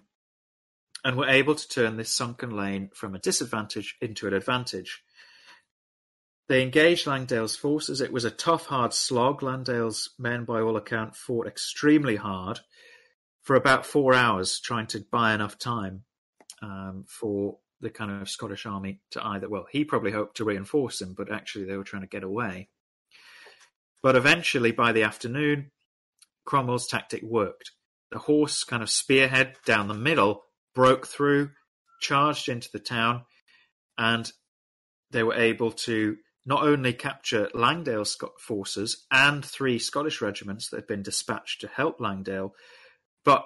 were able to turn this sunken lane from a disadvantage into an advantage. They engaged Langdale's forces. It was a tough, hard slog. Langdale's men, by all account, fought extremely hard for about 4 hours, trying to buy enough time for the kind of Scottish army to either... Well, he probably hoped to reinforce him, but actually they were trying to get away. But eventually, by the afternoon, Cromwell's tactic worked. The horse kind of spearhead down the middle, broke through, charged into the town, and they were able to not only capture Langdale's forces and three Scottish regiments that had been dispatched to help Langdale, but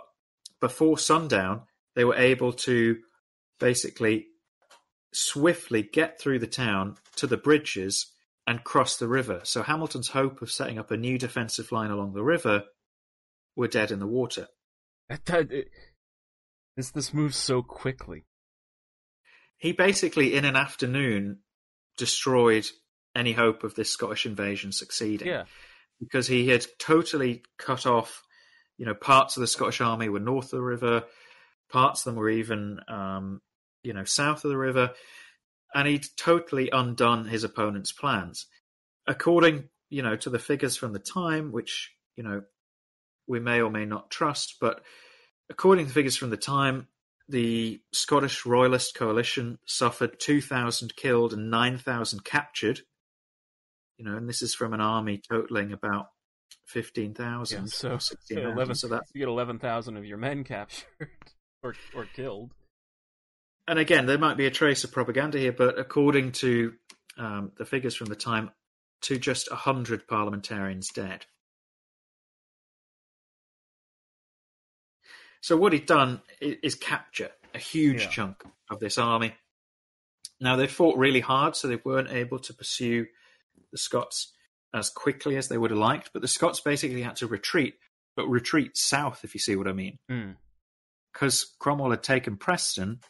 before sundown, they were able to basically swiftly get through the town to the bridges and cross the river. So Hamilton's hope of setting up a new defensive line along the river were dead in the water. This moves so quickly. He basically, in an afternoon, destroyed any hope of this Scottish invasion succeeding. Yeah. Because he had totally cut off, parts of the Scottish army were north of the river, parts of them were even, south of the river, and he'd totally undone his opponent's plans. According, to the figures from the time, which, we may or may not trust, but according to the figures from the time, the Scottish Royalist coalition suffered 2,000 killed and 9,000 captured. And this is from an army totaling about 15,000. Yeah, so, 11,000. So you get 11,000 of your men captured or killed. And again, there might be a trace of propaganda here, but according to the figures from the time, to just 100 parliamentarians dead. So what he'd done is capture a huge chunk of this army. Now, they fought really hard, so they weren't able to pursue the Scots as quickly as they would have liked, but the Scots basically had to retreat, but retreat south, if you see what I mean. Because Cromwell had taken Preston,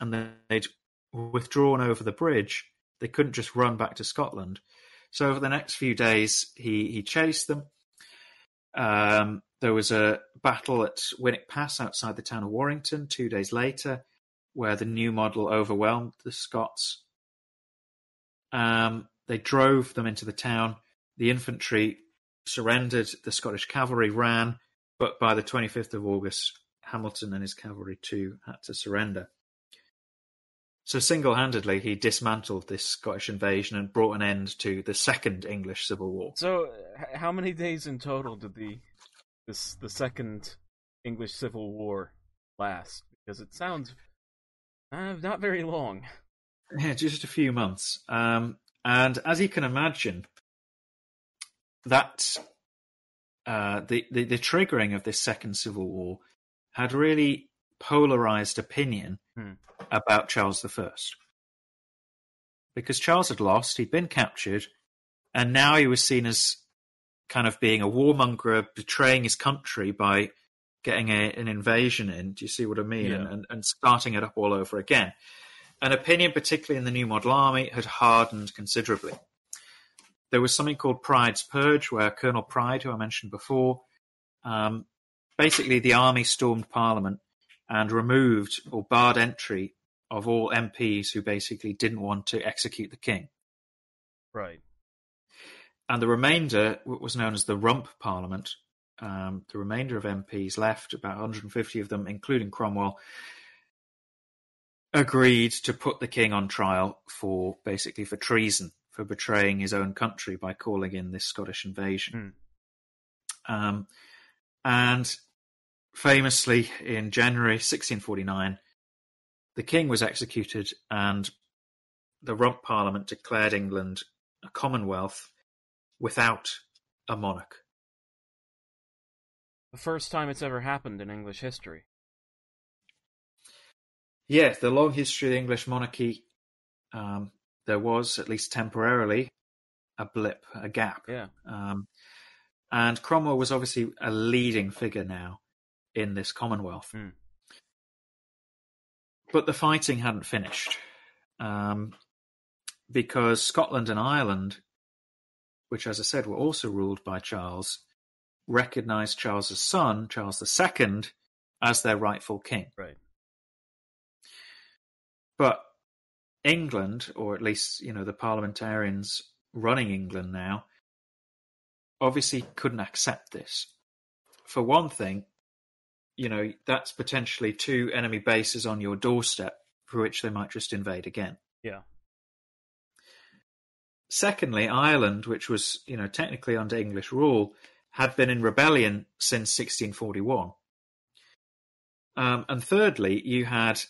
and then they'd withdrawn over the bridge. They couldn't just run back to Scotland. So over the next few days, he chased them. There was a battle at Winnick Pass outside the town of Warrington 2 days later, where the New Model overwhelmed the Scots. They drove them into the town. The infantry surrendered. The Scottish cavalry ran. But by the 25th of August, Hamilton and his cavalry too had to surrender. So single-handedly, he dismantled this Scottish invasion and brought an end to the second English Civil War. So how many days in total did the second English Civil War last? Because it sounds not very long. Yeah, just a few months. And as you can imagine, that the triggering of this second Civil War had really polarized opinion about Charles I. Because Charles had lost, he'd been captured, and now he was seen as kind of being a warmonger, betraying his country by getting an invasion in. Do you see what I mean? Yeah. And starting it up all over again. and opinion, particularly in the New Model Army, had hardened considerably. There was something called Pride's Purge, where Colonel Pride, who I mentioned before, basically the army stormed Parliament and removed or barred entry of all MPs who basically didn't want to execute the king. Right. And the remainder was known as the Rump Parliament. The remainder of MPs left, about 150 of them, including Cromwell, agreed to put the king on trial for basically for treason, for betraying his own country by calling in this Scottish invasion. Mm. And famously, in January 1649, the king was executed and the Rump Parliament declared England a Commonwealth without a monarch. The first time it's ever happened in English history. Yeah, the long history of the English monarchy, there was, at least temporarily, a blip, a gap. Yeah. And Cromwell was obviously a leading figure now in this Commonwealth. Mm. But the fighting hadn't finished, because Scotland and Ireland, which, as I said, were also ruled by Charles, recognised Charles's son, Charles II, as their rightful king. Right. But England, or at least, you know, the parliamentarians running England now, obviously couldn't accept this. For one thing, you know, that's potentially two enemy bases on your doorstep for which they might just invade again. Yeah. Secondly, Ireland, which was, you know, technically under English rule, had been in rebellion since 1641. And thirdly, you had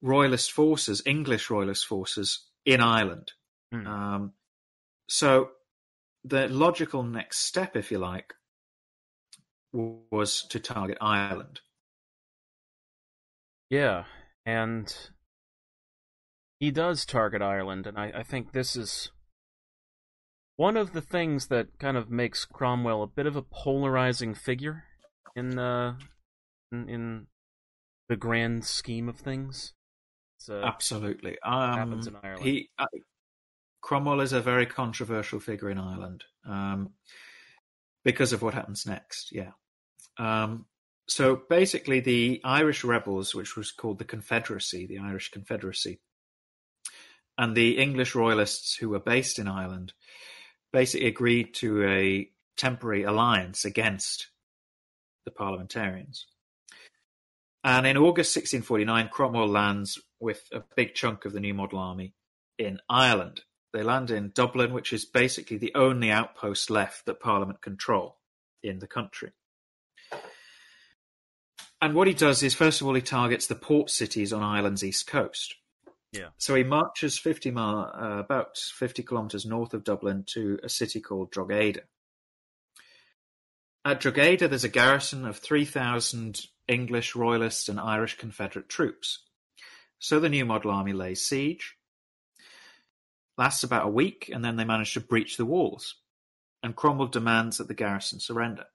royalist forces, English royalist forces, in Ireland. Mm. So the logical next step, if you like, was to target Ireland. Yeah, and he does target Ireland, and I think this is one of the things that kind of makes Cromwell a bit of a polarizing figure in the grand scheme of things. So absolutely. Happens in Ireland. Cromwell is a very controversial figure in Ireland because of what happens next, yeah. So basically the Irish rebels, which was called the Confederacy, the Irish Confederacy, and the English royalists who were based in Ireland basically agreed to a temporary alliance against the parliamentarians. And in August 1649, Cromwell lands with a big chunk of the New Model Army in Ireland. They land in Dublin, which is basically the only outpost left that Parliament control in the country. And what he does is, first of all, he targets the port cities on Ireland's east coast. Yeah. So he marches about 50 kilometres north of Dublin to a city called Drogheda. At Drogheda, there's a garrison of 3,000 English Royalist and Irish Confederate troops. So the New Model Army lays siege, lasts about a week, and then they manage to breach the walls. And Cromwell demands that the garrison surrender.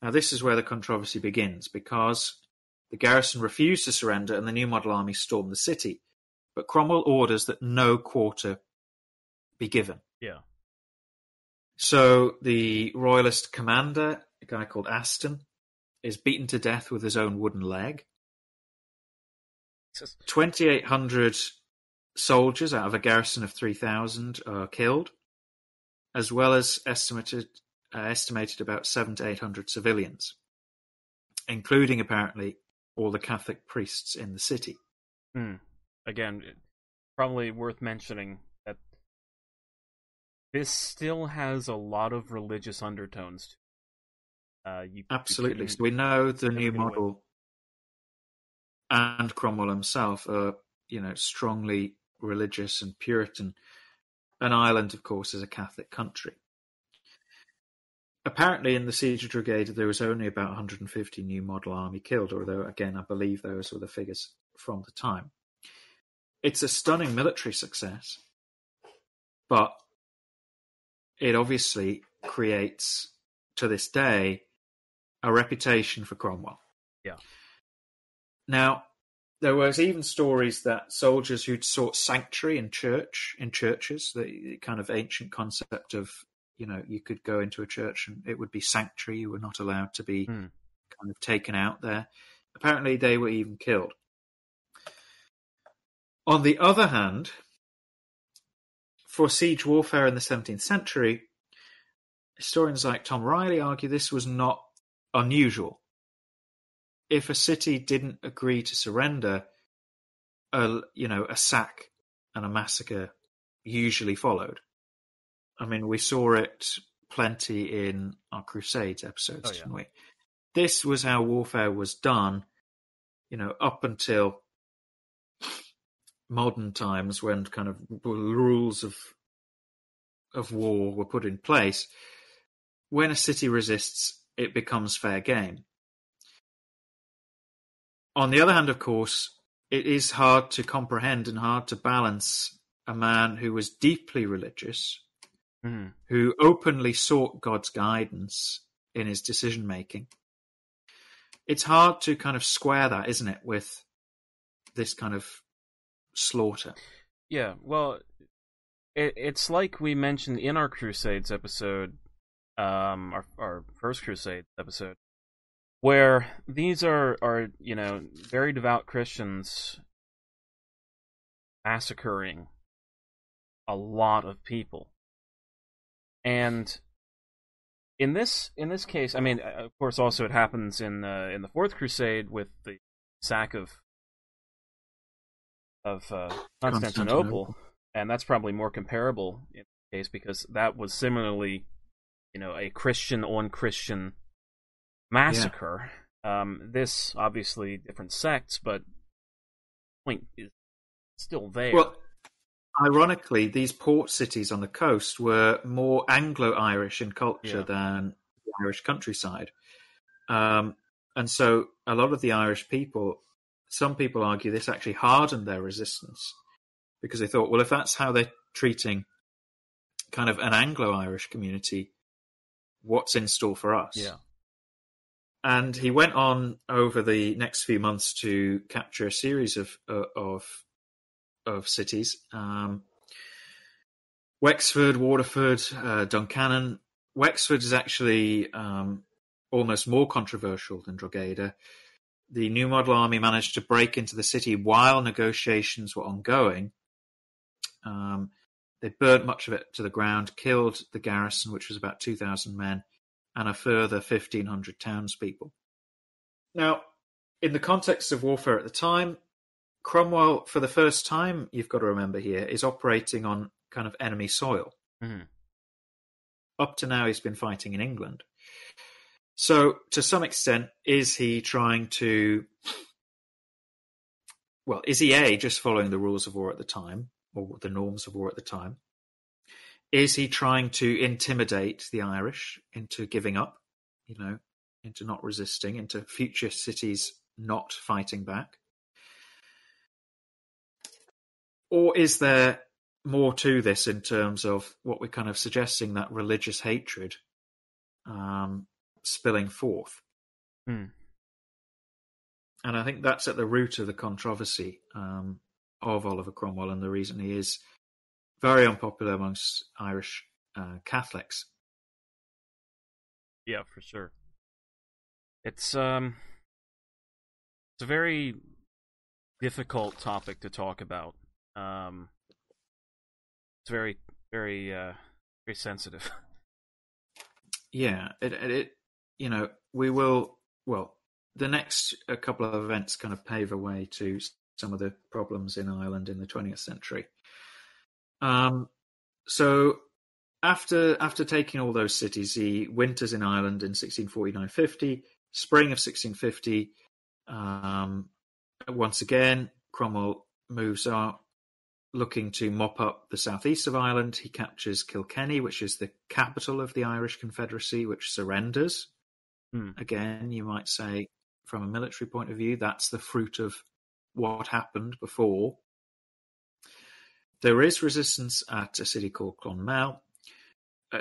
Now, this is where the controversy begins, because the garrison refused to surrender and the New Model Army stormed the city. But Cromwell orders that no quarter be given. Yeah. So the royalist commander, a guy called Aston, is beaten to death with his own wooden leg. 2,800 soldiers out of a garrison of 3,000 are killed, as well as estimated about 700 to 800 civilians, including apparently all the Catholic priests in the city. Mm. Again, probably worth mentioning that this still has a lot of religious undertones to it. Absolutely. So we know the New Model and Cromwell himself are, you know, strongly religious and Puritan. And Ireland, of course, is a Catholic country. Apparently, in the siege of Drogheda, there was only about 150 New Model Army killed, although, again, I believe those were the figures from the time. It's a stunning military success, but it obviously creates, to this day, a reputation for Cromwell. Yeah. Now, There was even stories that soldiers who'd sought sanctuary in churches, the kind of ancient concept of, you know, you could go into a church and it would be sanctuary. You were not allowed to be kind of taken out there. Apparently they were even killed. On the other hand, for siege warfare in the 17th century, historians like Tom Riley argue this was not unusual. If a city didn't agree to surrender, a sack and a massacre usually followed. I mean, we saw it plenty in our Crusades episodes, didn't we? This was how warfare was done, up until modern times when kind of rules of war were put in place. When a city resists, it becomes fair game. On the other hand, of course, it is hard to comprehend and hard to balance a man who was deeply religious, who openly sought God's guidance in his decision-making. It's hard to kind of square that, isn't it, with this kind of slaughter. Yeah, well, it's like we mentioned in our Crusades episode, our first Crusades episode, where these are very devout Christians massacring a lot of people. And in this case, I mean, of course, also it happens in the Fourth Crusade with the sack of Constantinople, and that's probably more comparable in the case because that was similarly, a Christian on Christian massacre. Yeah. This obviously different sects, but the point is still there. Well, ironically, these port cities on the coast were more Anglo-Irish in culture than the Irish countryside. And so a lot of the Irish people, some people argue this actually hardened their resistance because they thought, well, if that's how they're treating kind of an Anglo-Irish community, what's in store for us? Yeah. And he went on over the next few months to capture a series of cities, Wexford, Waterford, Duncannon. Wexford is actually almost more controversial than Drogheda. The New Model Army managed to break into the city while negotiations were ongoing. They burnt much of it to the ground, killed the garrison, which was about 2,000 men, and a further 1,500 townspeople. Now, in the context of warfare at the time, Cromwell, for the first time, you've got to remember here, is operating on kind of enemy soil. Mm-hmm. Up to now, he's been fighting in England. So, to some extent, is he just following the rules of war at the time, or the norms of war at the time? Is he trying to intimidate the Irish into giving up, into not resisting, into future cities not fighting back? Or is there more to this in terms of what we're kind of suggesting, that religious hatred spilling forth? Mm. And I think that's at the root of the controversy of Oliver Cromwell and the reason he is very unpopular amongst Irish Catholics. Yeah, for sure. It's a very difficult topic to talk about. It's very, very, very sensitive. Yeah, it we will. Well, the next couple of events kind of pave a way to some of the problems in Ireland in the 20th century. So after taking all those cities, he winters in Ireland in 1649-50, spring of 1650. Once again, Cromwell moves out, looking to mop up the southeast of Ireland. He captures Kilkenny, which is the capital of the Irish Confederacy, which surrenders. Mm. Again, you might say, from a military point of view, that's the fruit of what happened before. There is resistance at a city called Clonmel.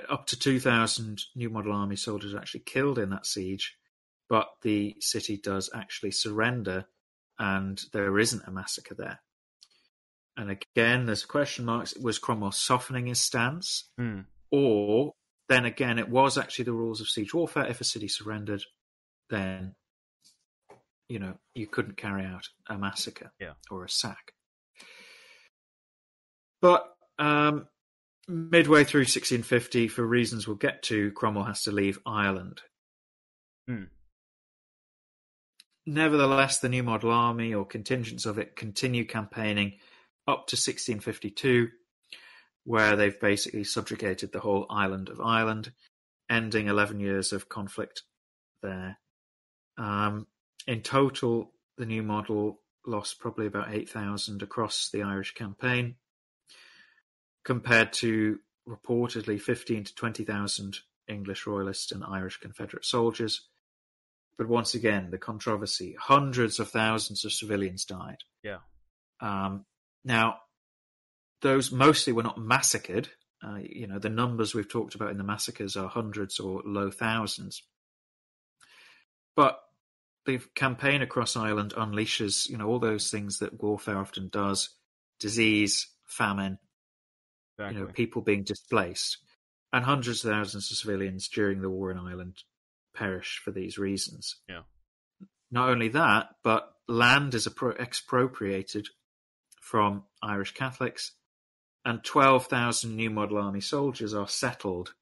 Up to 2,000 New Model Army soldiers are actually killed in that siege, but the city does actually surrender and there isn't a massacre there. And again, there's question marks. Was Cromwell softening his stance? Mm. Or then again, it was actually the rules of siege warfare. If a city surrendered, then, you know, you couldn't carry out a massacre or a sack. But midway through 1650, for reasons we'll get to, Cromwell has to leave Ireland. Mm. Nevertheless, the New Model Army, or contingents of it, continue campaigning up to 1652, where they've basically subjugated the whole island of Ireland, ending 11 years of conflict there. In total, the New Model lost probably about 8,000 across the Irish campaign, compared to reportedly 15,000 to 20,000 English Royalists and Irish Confederate soldiers. But once again, the controversy, hundreds of thousands of civilians died. Yeah. Now, those mostly were not massacred. You know, the numbers we've talked about in the massacres are hundreds or low thousands. But the campaign across Ireland unleashes, you know, all those things that warfare often does: disease, famine, exactly. You know, people being displaced. And hundreds of thousands of civilians during the war in Ireland perish for these reasons. Yeah. Not only that, but land is expropriated from Irish Catholics, and 12,000 New Model Army soldiers are settled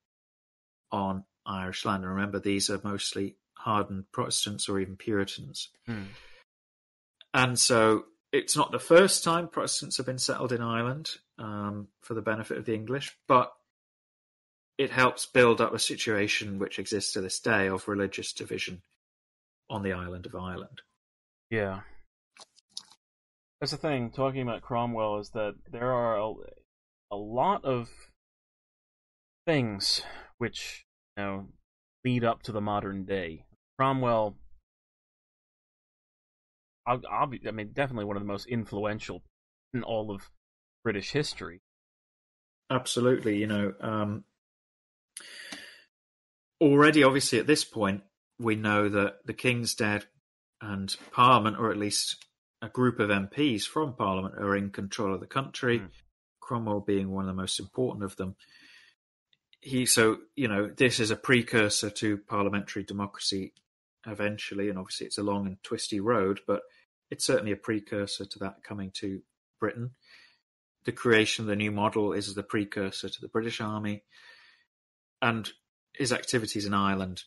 on Irish land. And remember, these are mostly hardened Protestants or even Puritans. Hmm. And so it's not the first time Protestants have been settled in Ireland for the benefit of the English, but it helps build up a situation which exists to this day of religious division on the island of Ireland. Yeah. That's the thing, talking about Cromwell, is that there are a lot of things which, you know, lead up to the modern day. Cromwell, I mean, definitely one of the most influential in all of British history. Absolutely, you know. Already, obviously, at this point, we know that the King's dead and Parliament, or at least a group of MPs from Parliament, are in control of the country, Cromwell being one of the most important of them. So, you know, this is a precursor to parliamentary democracy eventually, and obviously it's a long and twisty road, but it's certainly a precursor to that coming to Britain. The creation of the New Model is the precursor to the British Army, and his activities in Ireland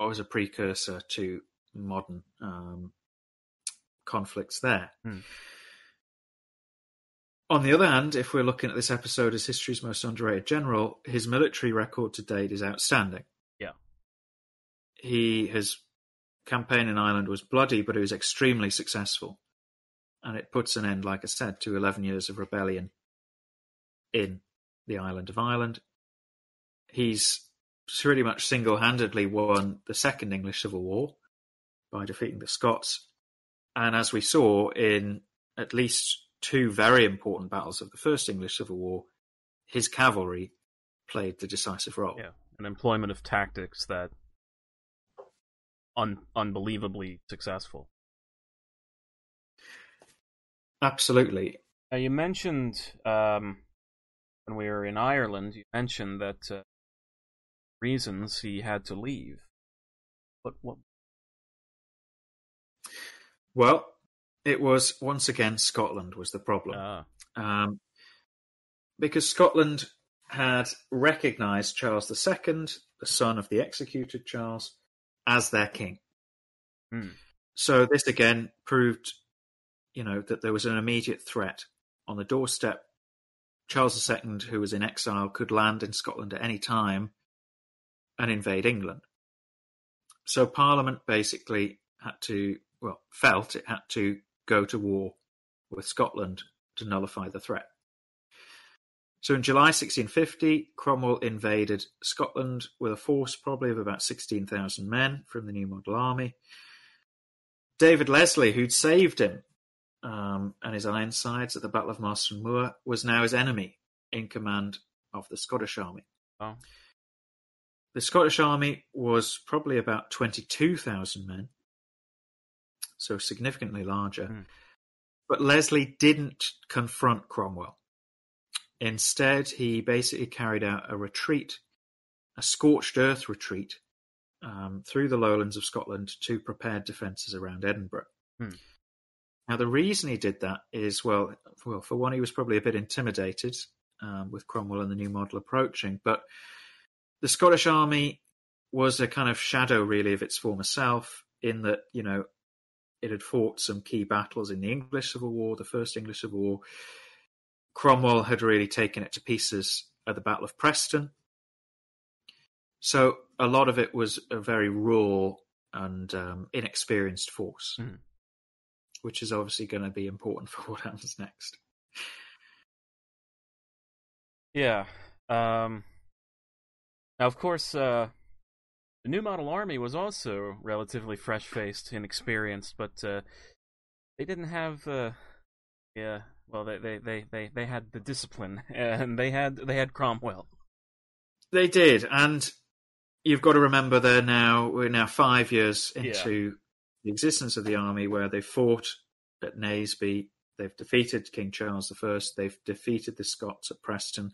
are as a precursor to modern conflicts there. Hmm. On the other hand, if we're looking at this episode as history's most underrated general, his military record to date is outstanding. Yeah. His campaign in Ireland was bloody, but it was extremely successful. And it puts an end, like I said, to 11 years of rebellion in the island of Ireland. He's pretty much single-handedly won the Second English Civil War by defeating the Scots. And as we saw in at least two very important battles of the First English Civil War, his cavalry played the decisive role. Yeah, an employment of tactics that unbelievably successful. Absolutely. Now, you mentioned when we were in Ireland, you mentioned that reasons he had to leave. But what? Well, it was, once again, Scotland was the problem. Because Scotland had recognised Charles II, the son of the executed Charles, as their king. Mm. So this, again, proved, you know, that there was an immediate threat on the doorstep. Charles II, who was in exile, could land in Scotland at any time and invade England. So Parliament basically felt it had to go to war with Scotland to nullify the threat. So in July 1650, Cromwell invaded Scotland with a force probably of about 16,000 men from the New Model Army. David Leslie, who'd saved him and his Ironsides at the Battle of Marston Moor, was now his enemy, in command of the Scottish Army. Oh. The Scottish Army was probably about 22,000 men. so significantly larger. Mm. But Leslie didn't confront Cromwell. Instead, he basically carried out a retreat, a scorched earth retreat, through the lowlands of Scotland to prepared defences around Edinburgh. Hmm. Now, the reason he did that is, well, for one, he was probably a bit intimidated with Cromwell and the New Model approaching, but the Scottish army was a kind of shadow, really, of its former self in that, you know, it had fought some key battles in the English Civil War, the First English Civil War. Cromwell had really taken it to pieces at the Battle of Preston. So a lot of it was a very raw and inexperienced force, which is obviously going to be important for what happens next. Yeah. Now, of course, the New Model Army was also relatively fresh-faced, inexperienced, but they didn't have... Well, they had the discipline, and they had Cromwell. They did, and you've got to remember we're now 5 years into the existence of the army, where they fought at Naseby, they've defeated King Charles I, they've defeated the Scots at Preston.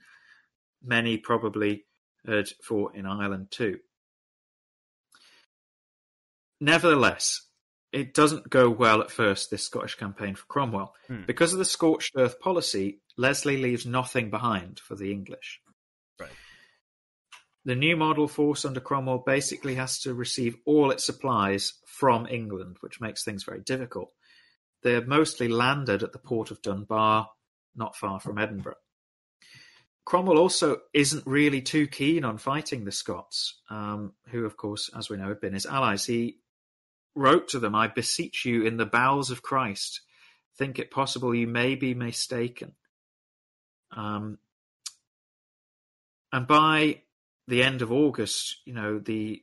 Many probably had fought in Ireland too. Nevertheless, it doesn't go well at first, this Scottish campaign for Cromwell. Hmm. Because of the scorched earth policy, Leslie leaves nothing behind for the English. Right. The New Model force under Cromwell basically has to receive all its supplies from England, which makes things very difficult. They're mostly landed at the port of Dunbar, not far from Edinburgh. Cromwell also isn't really too keen on fighting the Scots, who, of course, as we know, had been his allies. He wrote to them, "I beseech you in the bowels of Christ, think it possible you may be mistaken." And by the end of August, you know, the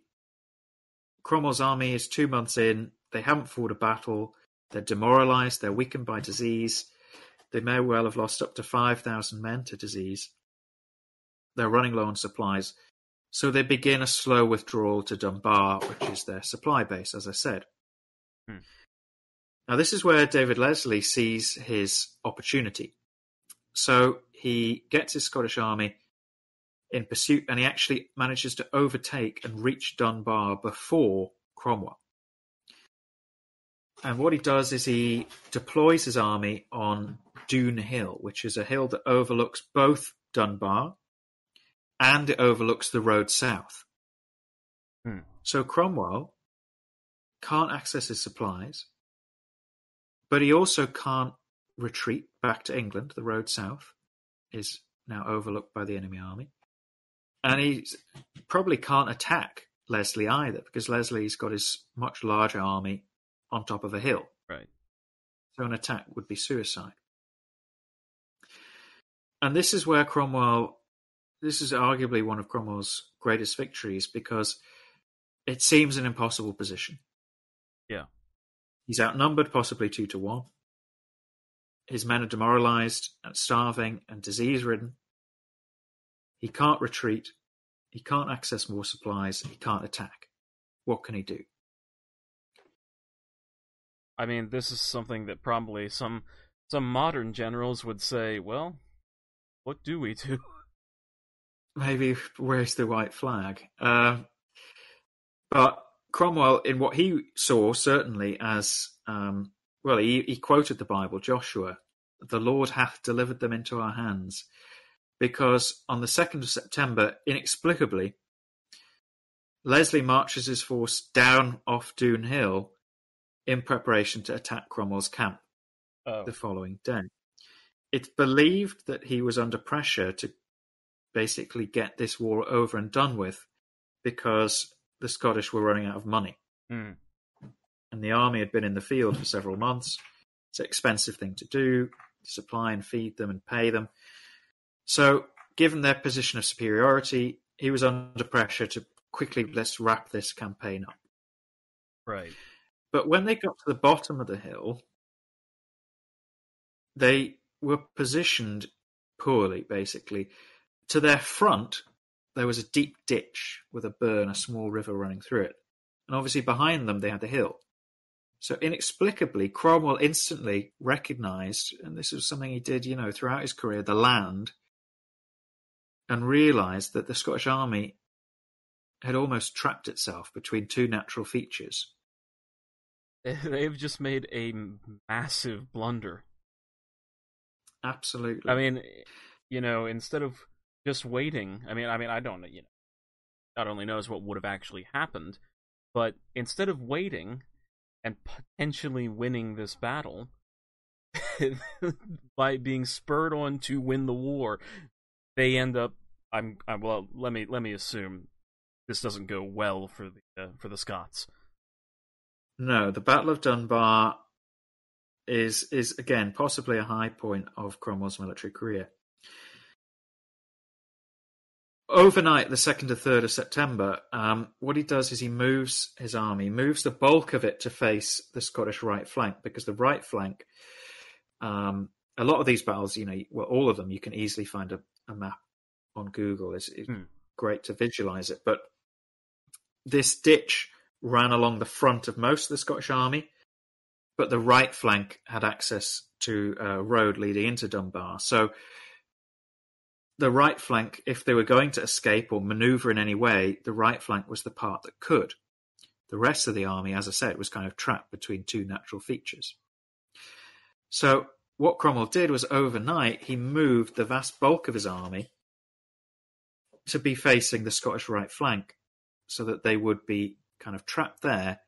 Cromwell's army is 2 months in, they haven't fought a battle, they're demoralized, they're weakened by disease, they may well have lost up to 5,000 men to disease, they're running low on supplies. So they begin a slow withdrawal to Dunbar, which is their supply base, as I said. Hmm. Now, this is where David Leslie sees his opportunity. So he gets his Scottish army in pursuit, and he actually manages to overtake and reach Dunbar before Cromwell. And what he does is he deploys his army on Dune Hill, which is a hill that overlooks both Dunbar and it overlooks the road south. Hmm. So Cromwell can't access his supplies, but he also can't retreat back to England. The road south is now overlooked by the enemy army. And he probably can't attack Leslie either, because Leslie's got his much larger army on top of a hill. Right. So an attack would be suicide. And this is where Cromwell... This is arguably one of Cromwell's greatest victories, because it seems an impossible position. Yeah. He's outnumbered, possibly 2-1. His men are demoralized and starving and disease-ridden. He can't retreat. He can't access more supplies. He can't attack. What can he do? I mean, this is something that probably some modern generals would say, well, what do we do? Maybe where's the white flag? But Cromwell, in what he saw, certainly as, he quoted the Bible, Joshua, "The Lord hath delivered them into our hands," because on the 2nd of September, inexplicably, Leslie marches his force down off Dune Hill in preparation to attack Cromwell's camp the following day. It's believed that he was under pressure to basically get this war over and done with, because the Scottish were running out of money. Mm. And the army had been in the field for several months. It's an expensive thing to do, to supply and feed them and pay them. So given their position of superiority, he was under pressure to quickly, let's wrap this campaign up. Right. But when they got to the bottom of the hill, they were positioned poorly, basically. To their front, there was a deep ditch with a burn, a small river running through it. And obviously behind them, they had the hill. So inexplicably, Cromwell instantly recognised, and this was something he did, you know, throughout his career, the land, and realised that the Scottish army had almost trapped itself between two natural features. They've just made a massive blunder. Absolutely. I mean, you know, instead of just waiting, I mean, I don't know, you know, God only knows what would have actually happened, but instead of waiting and potentially winning this battle by being spurred on to win the war, they end up. Well. Let me assume this doesn't go well for the Scots. No, the Battle of Dunbar is again possibly a high point of Cromwell's military career. Overnight, the 2nd to 3rd of September, what he does is he moves his army, moves the bulk of it to face the Scottish right flank, because the right flank, a lot of these battles, you know, well, all of them, you can easily find a map on Google. It's great to visualise it. But this ditch ran along the front of most of the Scottish army, but the right flank had access to a road leading into Dunbar. So the right flank, if they were going to escape or manoeuvre in any way, the right flank was the part that could. The rest of the army, as I said, was kind of trapped between two natural features. So what Cromwell did was overnight, he moved the vast bulk of his army to be facing the Scottish right flank so that they would be kind of trapped there.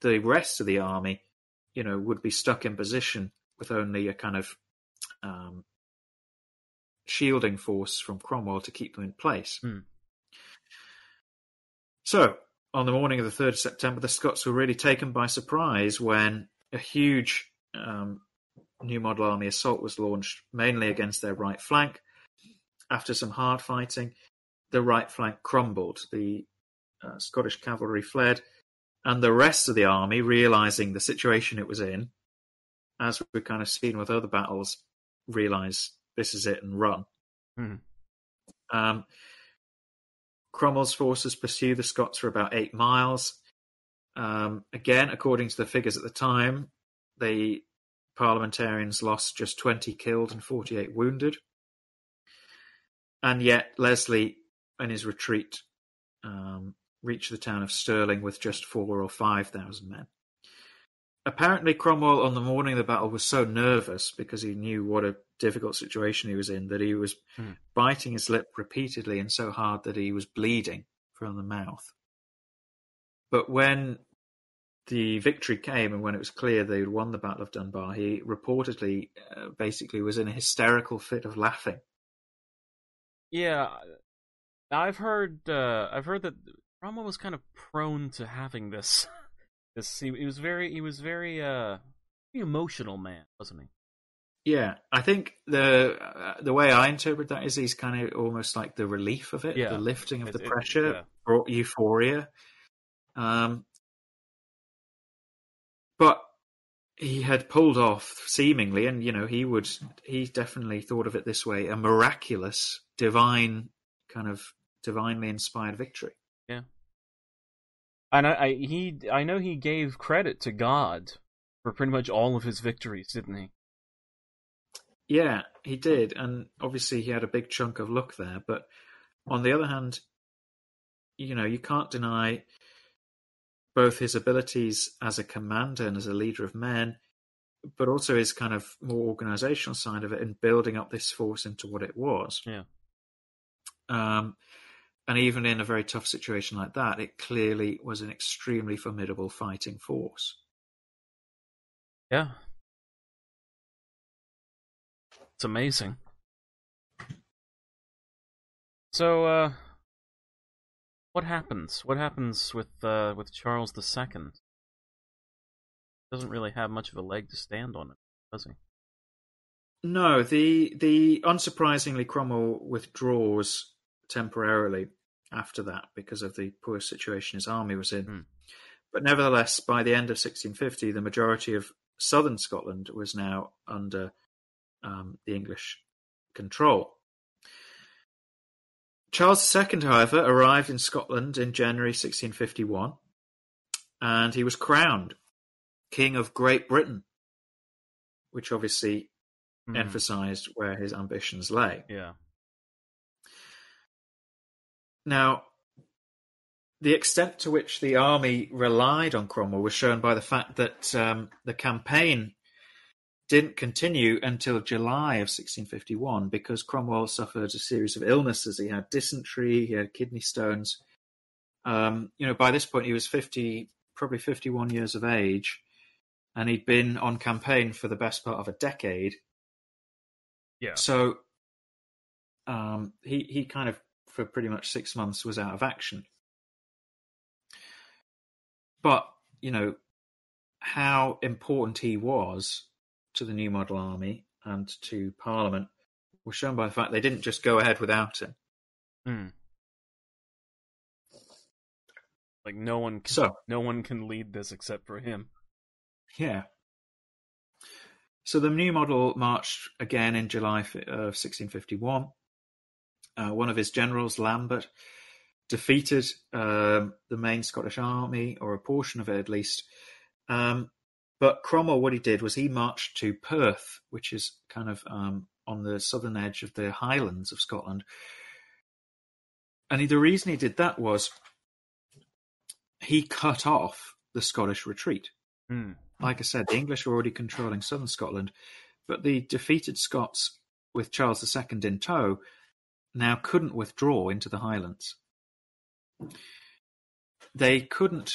The rest of the army, you know, would be stuck in position with only a kind of shielding force from Cromwell to keep them in place. Mm. So, on the morning of the 3rd of September, the Scots were really taken by surprise when a huge New Model Army assault was launched, mainly against their right flank. After some hard fighting, the right flank crumbled. The Scottish cavalry fled, and the rest of the army, realising the situation it was in, as we've kind of seen with other battles, realised this is it and run. Mm. Cromwell's forces pursue the Scots for about 8 miles. Again, according to the figures at the time, the parliamentarians lost just 20 killed and 48 wounded. And yet Leslie, in his retreat, reached the town of Stirling with just 4,000 or 5,000 men. Apparently, Cromwell, on the morning of the battle, was so nervous because he knew what a difficult situation he was in that he was biting his lip repeatedly and so hard that he was bleeding from the mouth. But when the victory came and when it was clear they had won the Battle of Dunbar, he reportedly basically was in a hysterical fit of laughing. Yeah, I've heard that Cromwell was kind of prone to having this. He was very emotional, man, wasn't he? Yeah, I think the way I interpret that is he's kind of almost like the relief of it, the lifting of the pressure, brought euphoria. But he had pulled off seemingly, and you know he definitely thought of it this way: a miraculous, divine kind of divinely inspired victory. Yeah. And I know he gave credit to God for pretty much all of his victories, didn't he? Yeah, he did, and obviously he had a big chunk of luck there. But on the other hand, you know, you can't deny both his abilities as a commander and as a leader of men, but also his kind of more organizational side of it in building up this force into what it was. Yeah. And even in a very tough situation like that, it clearly was an extremely formidable fighting force. Yeah. It's amazing. So, what happens? What happens with Charles II? He doesn't really have much of a leg to stand on, does he? No, the unsurprisingly, Cromwell withdraws temporarily after that because of the poor situation his army was in. Mm. But nevertheless, by the end of 1650, the majority of southern Scotland was now under the English control. Charles II, however, arrived in Scotland in January 1651, and he was crowned King of Great Britain, which obviously emphasized where his ambitions lay. Yeah. Now, the extent to which the army relied on Cromwell was shown by the fact that the campaign didn't continue until July of 1651 because Cromwell suffered a series of illnesses. He had dysentery, he had kidney stones. By this point he was 51 years of age, and he'd been on campaign for the best part of a decade. Yeah. So he kind of, for pretty much 6 months, was out of action. But, how important he was to the New Model Army and to Parliament was shown by the fact they didn't just go ahead without him. Mm. Like, no one can lead this except for him. Yeah. So the New Model marched again in July of 1651. One of his generals, Lambert, defeated the main Scottish army, or a portion of it at least. But Cromwell, what he did was he marched to Perth, which is kind of on the southern edge of the Highlands of Scotland. And the reason he did that was he cut off the Scottish retreat. Mm. Like I said, the English were already controlling southern Scotland, but the defeated Scots, with Charles II in tow, now couldn't withdraw into the Highlands. They couldn't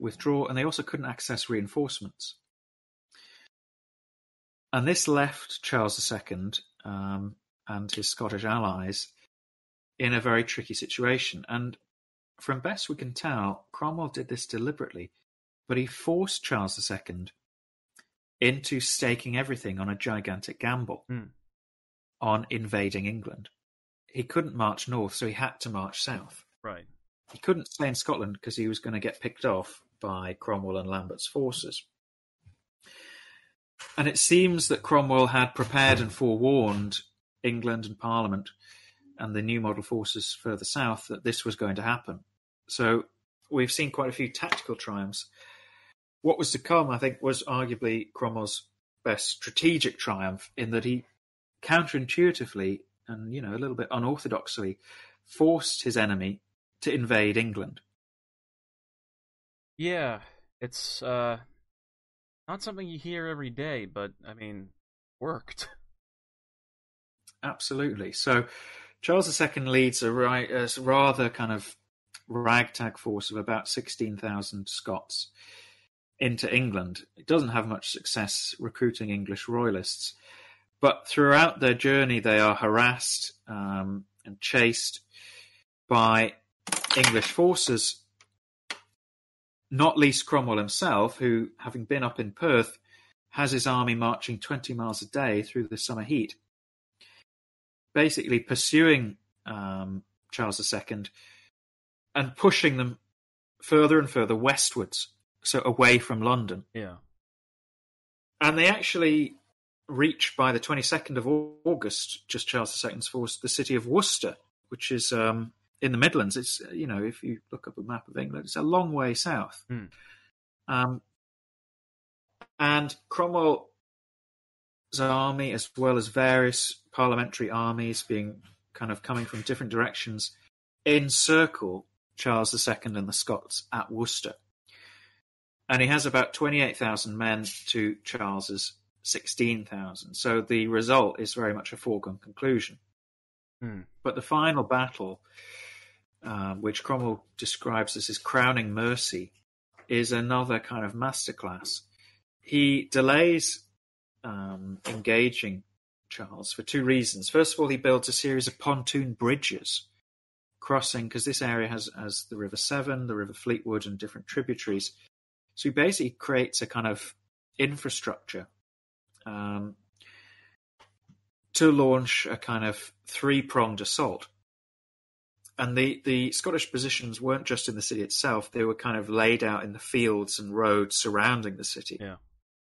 withdraw, and they also couldn't access reinforcements. And this left Charles II and his Scottish allies in a very tricky situation. And from best we can tell, Cromwell did this deliberately, but he forced Charles II into staking everything on a gigantic gamble on invading England. He couldn't march north, so he had to march south. Right. He couldn't stay in Scotland because he was going to get picked off by Cromwell and Lambert's forces. And it seems that Cromwell had prepared and forewarned England and Parliament and the New Model forces further south that this was going to happen. So we've seen quite a few tactical triumphs. What was to come, I think, was arguably Cromwell's best strategic triumph, in that he counterintuitively and, a little bit unorthodoxly forced his enemy to invade England. Yeah, it's not something you hear every day, but, worked. Absolutely. So Charles II leads a rather kind of ragtag force of about 16,000 Scots into England. It doesn't have much success recruiting English royalists, but throughout their journey they are harassed and chased by English forces, not least Cromwell himself, who, having been up in Perth, has his army marching 20 miles a day through the summer heat, basically pursuing Charles II and pushing them further and further westwards, so away from London. Yeah. And they actually reach, by the 22nd of August, just Charles II's force, the city of Worcester, which is... in the Midlands. It's, if you look up a map of England, it's a long way south. Mm. And Cromwell's army, as well as various parliamentary armies being kind of coming from different directions, encircle Charles II and the Scots at Worcester. And he has about 28,000 men to Charles's 16,000. So the result is very much a foregone conclusion. Mm. But the final battle, which Cromwell describes as his crowning mercy, is another kind of masterclass. He delays engaging Charles for two reasons. First of all, he builds a series of pontoon bridges crossing, because this area has the River Severn, the River Fleetwood, and different tributaries. So he basically creates a kind of infrastructure to launch a kind of three-pronged assault. And the Scottish positions weren't just in the city itself, they were kind of laid out in the fields and roads surrounding the city.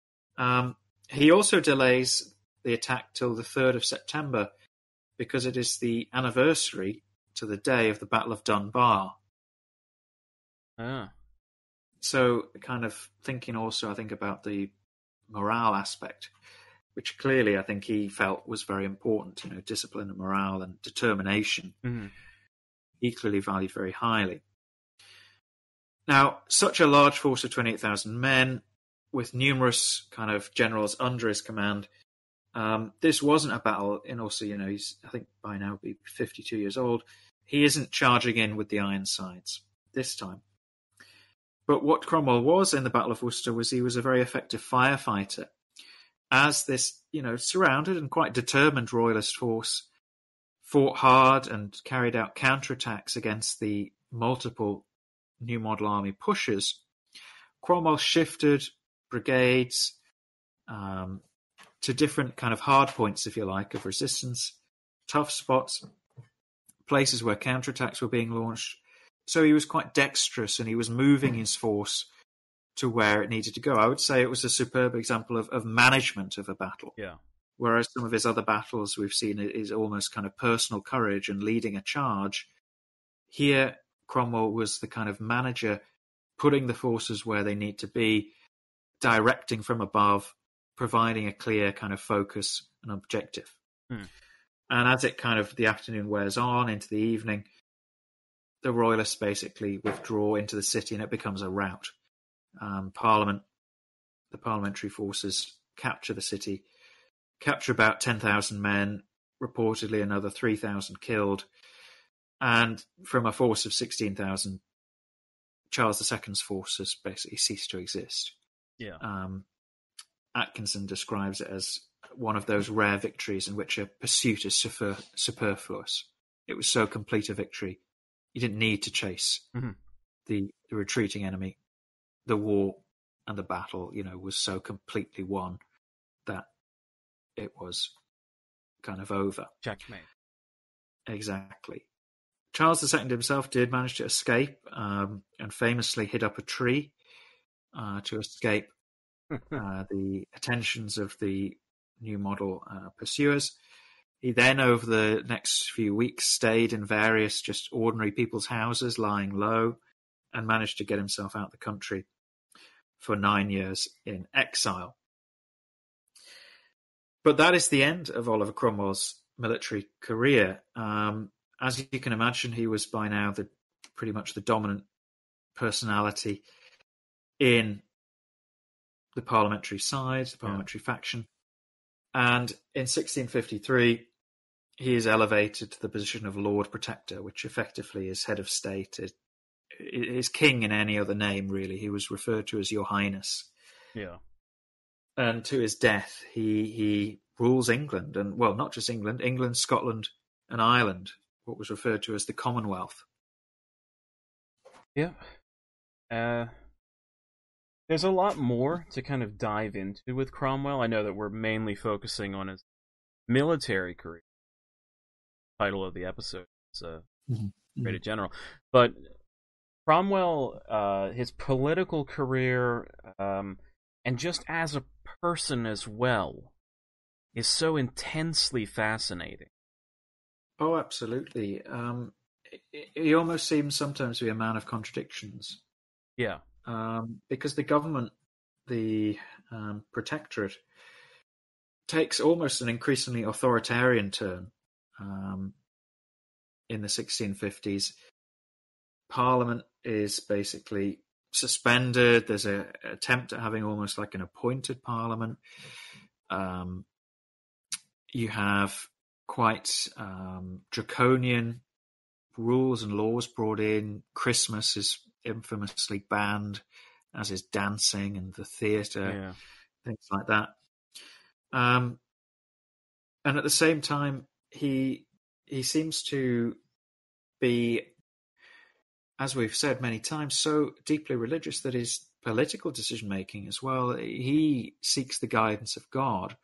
Yeah. He also delays the attack till the 3rd of September, because it is the anniversary to the day of the Battle of Dunbar. Ah. So kind of thinking also, I think, about the morale aspect, which clearly I think he felt was very important, you know, discipline and morale and determination, he clearly valued very highly. Now, such a large force of 28,000 men with numerous kind of generals under his command, this wasn't a battle, and also, you know, he's, I think by now be 52 years old. He isn't charging in with the Ironsides this time. But what Cromwell was in the Battle of Worcester was he was a very effective firefighter, as this, you know, surrounded and quite determined royalist force fought hard and carried out counterattacks against the multiple New Model Army pushes. Cromwell shifted brigades to different kind of hard points, if you like, of resistance, tough spots, places where counterattacks were being launched. So he was quite dexterous, and he was moving his force to where it needed to go. I would say it was a superb example of management of a battle. Yeah. Whereas some of his other battles we've seen is almost kind of personal courage and leading a charge. Here, Cromwell was the kind of manager, putting the forces where they need to be, directing from above, providing a clear kind of focus and objective. And as it kind of the afternoon wears on into the evening, the royalists basically withdraw into the city and it becomes a rout. The parliamentary forces capture the city, capture about 10,000 men, reportedly another 3,000 killed. And from a force of 16,000, Charles II's forces basically ceased to exist. Yeah. Atkinson describes it as one of those rare victories in which a pursuit is superfluous. It was so complete a victory, you didn't need to chase the retreating enemy. The war and the battle, you know, was so completely won that it was kind of over. Checkmate. Exactly. Charles II himself did manage to escape and famously hid up a tree to escape the attentions of the New Model pursuers. He then, over the next few weeks, stayed in various just ordinary people's houses, lying low, and managed to get himself out of the country for 9 years in exile. But that is the end of Oliver Cromwell's military career. As you can imagine, he was by now pretty much the dominant personality in the parliamentary side, the parliamentary faction. And in 1653, he is elevated to the position of Lord Protector, which effectively is head of state. It is king in any other name, really. He was referred to as Your Highness. Yeah. And to his death, he rules England, and, well, not just England, Scotland, and Ireland, what was referred to as the Commonwealth. Yeah. There's a lot more to kind of dive into with Cromwell. I know that we're mainly focusing on his military career. The title of the episode is Rated General. But Cromwell, his political career, and just as a person as well, is so intensely fascinating. Oh, absolutely. He almost seems sometimes to be a man of contradictions. Yeah. Because the government, the protectorate, takes almost an increasingly authoritarian turn in the 1650s. Parliament is basically suspended. There's an attempt at having almost like an appointed parliament. You have quite draconian rules and laws brought in. Christmas is infamously banned, as is dancing and the theatre, things like that. And at the same time, he seems to be, as we've said many times, so deeply religious that his political decision-making as well, he seeks the guidance of God.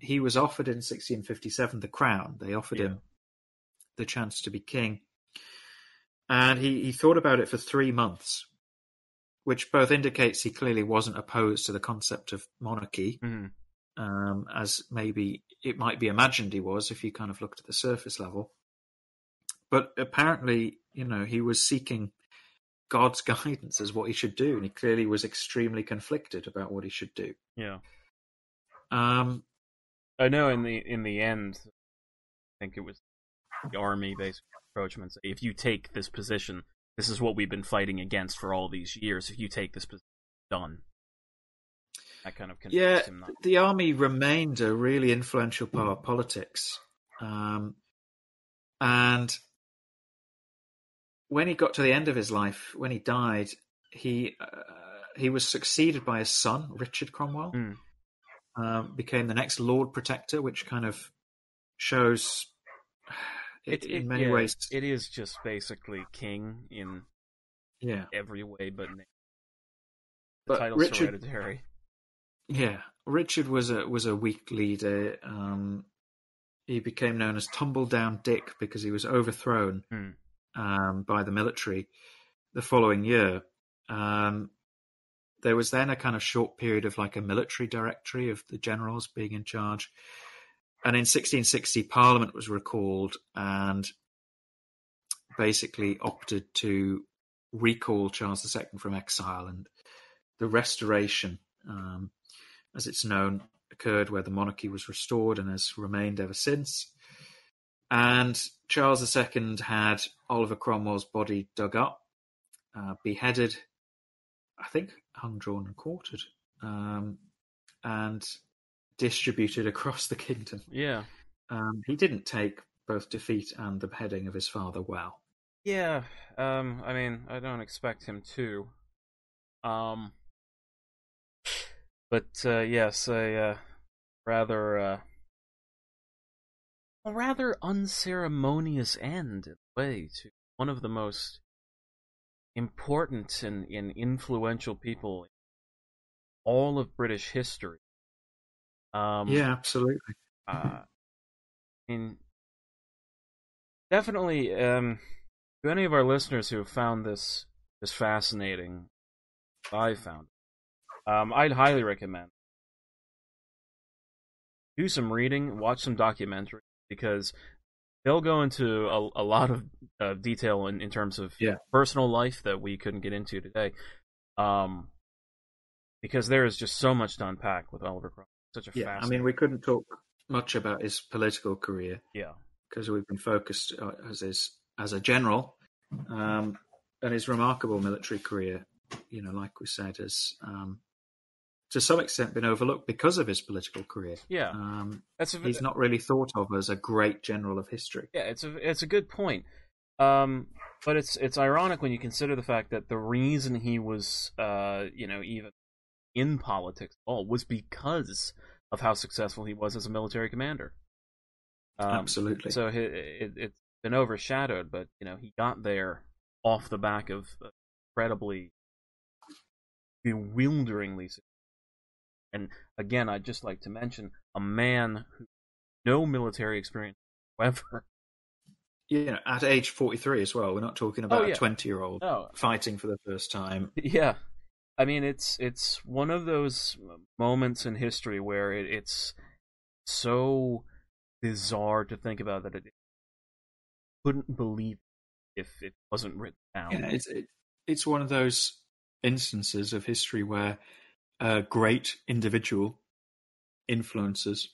He was offered in 1657 the crown. They offered him the chance to be king. And he thought about it for 3 months, which both indicates he clearly wasn't opposed to the concept of monarchy, as maybe it might be imagined he was if you kind of looked at the surface level. But apparently, you know, he was seeking God's guidance as what he should do, and he clearly was extremely conflicted about what he should do. Yeah. I know in the end, I think it was the army basically approached him and said, if you take this position, this is what we've been fighting against for all these years. If you take this position, done. That kind of convinced him not. The army remained a really influential part of politics. And when he got to the end of his life, when he died, he was succeeded by his son, Richard Cromwell, became the next Lord Protector, which kind of shows it in many ways. It is just basically king in every way but name. The title's hereditary. Yeah, Richard was a weak leader. He became known as Tumbledown Dick because he was overthrown by the military the following year. There was then a kind of short period of like a military directory of the generals being in charge. And in 1660, Parliament was recalled and basically opted to recall Charles II from exile, and the Restoration, as it's known, occurred where the monarchy was restored and has remained ever since. And Charles II had Oliver Cromwell's body dug up, beheaded, I think hung, drawn and quartered, and distributed across the kingdom. Yeah. He didn't take both defeat and the beheading of his father well. Yeah. I mean, I don't expect him to. But yes, a rather unceremonious end in a way to one of the most important and influential people in all of British history. Yeah, absolutely. Definitely, to any of our listeners who have found this fascinating, I found it, I'd highly recommend do some reading, watch some documentaries, because they'll go into a lot of detail in terms of personal life that we couldn't get into today, because there is just so much to unpack with Oliver Cromwell. Such a fascinating... I mean, we couldn't talk much about his political career, because we've been focused as a general, and his remarkable military career. You know, like we said, has to some extent been overlooked because of his political career. Yeah, he's not really thought of as a great general of history. Yeah, it's a good point, but it's ironic when you consider the fact that the reason he was, even in politics at all was because of how successful he was as a military commander. Absolutely. So it's been overshadowed, but he got there off the back of incredibly, bewilderingly successful. And again, I'd just like to mention a man who no military experience whatsoever. Yeah, at age 43 as well. We're not talking about a 20-year-old fighting for the first time. Yeah. I mean, it's one of those moments in history where it's so bizarre to think about that it couldn't believe if it wasn't written down. Yeah, it's one of those instances of history where a great individual influences,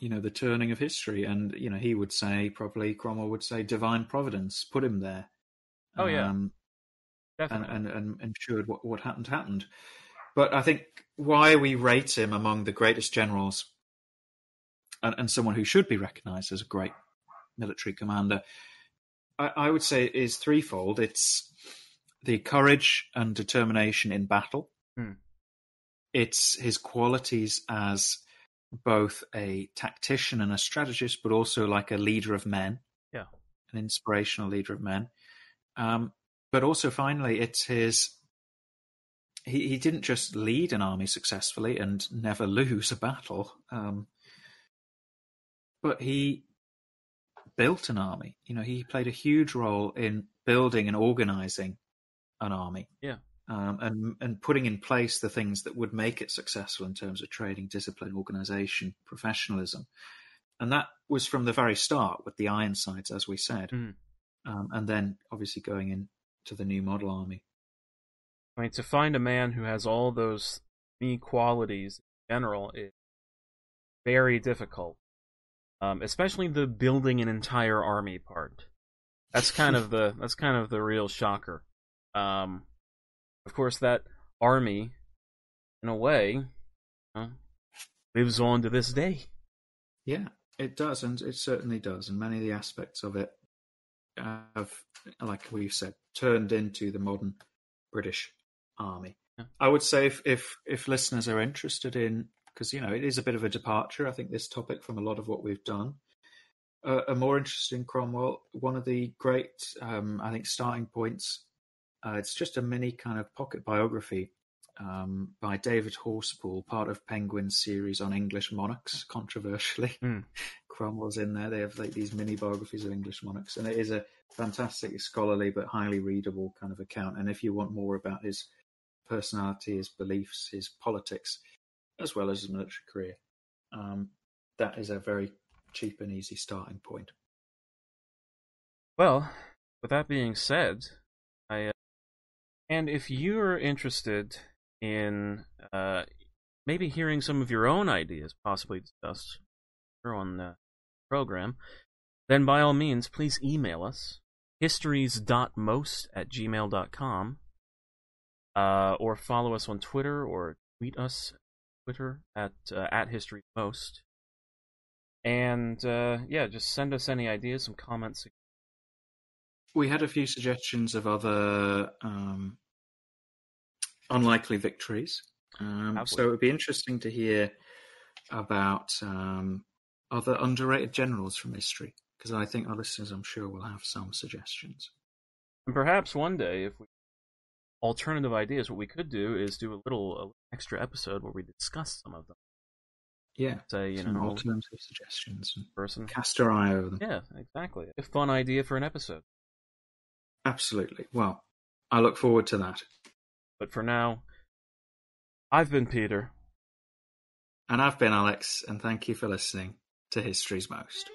the turning of history, and he would say, probably Cromwell would say, divine providence put him there. Oh yeah. And ensured what happened. But I think why we rate him among the greatest generals and someone who should be recognized as a great military commander, I would say, is threefold. It's the courage and determination in battle. It's his qualities as both a tactician and a strategist, but also like a leader of men, an inspirational leader of men. But also, finally, it's his... He didn't just lead an army successfully and never lose a battle, but he built an army. He played a huge role in building and organizing an army, and putting in place the things that would make it successful in terms of training, discipline, organization, professionalism. And that was from the very start with the Ironsides, as we said, and then obviously going in to the New Model Army. I mean, to find a man who has all those qualities in general is very difficult. Especially the building an entire army part. That's kind of the real shocker. Of course, that army, in a way, lives on to this day. Yeah, it does, and it certainly does. And many of the aspects of it have, like we've said, turned into the modern British army. Yeah. I would say if listeners are interested in, because it is a bit of a departure, I think, this topic from a lot of what we've done. A more interesting Cromwell, one of the great, I think, starting points. It's just a mini kind of pocket biography by David Horspool, part of Penguin's series on English monarchs, controversially. Mm. Cromwell's in there. They have like these mini biographies of English monarchs. And it is a fantastic scholarly but highly readable kind of account. And if you want more about his personality, his beliefs, his politics, as well as his military career, that is a very cheap and easy starting point. Well, with that being said, and if you're interested in maybe hearing some of your own ideas possibly discussed here on the program, then by all means, please email us, histories.most@gmail.com, or follow us on Twitter or tweet us on Twitter at historiesmost. And, just send us any ideas, some comments. We had a few suggestions of other unlikely victories. So it would be interesting to hear about other underrated generals from history, because I think our listeners, I'm sure, will have some suggestions. And perhaps one day, if we alternative ideas, what we could do is do a little extra episode where we discuss some of them. Yeah, some alternative suggestions. Person. Cast our eye over them. Yeah, exactly. A fun idea for an episode. Absolutely. Well, I look forward to that. But for now, I've been Peter. And I've been Alex, and thank you for listening to History's Most.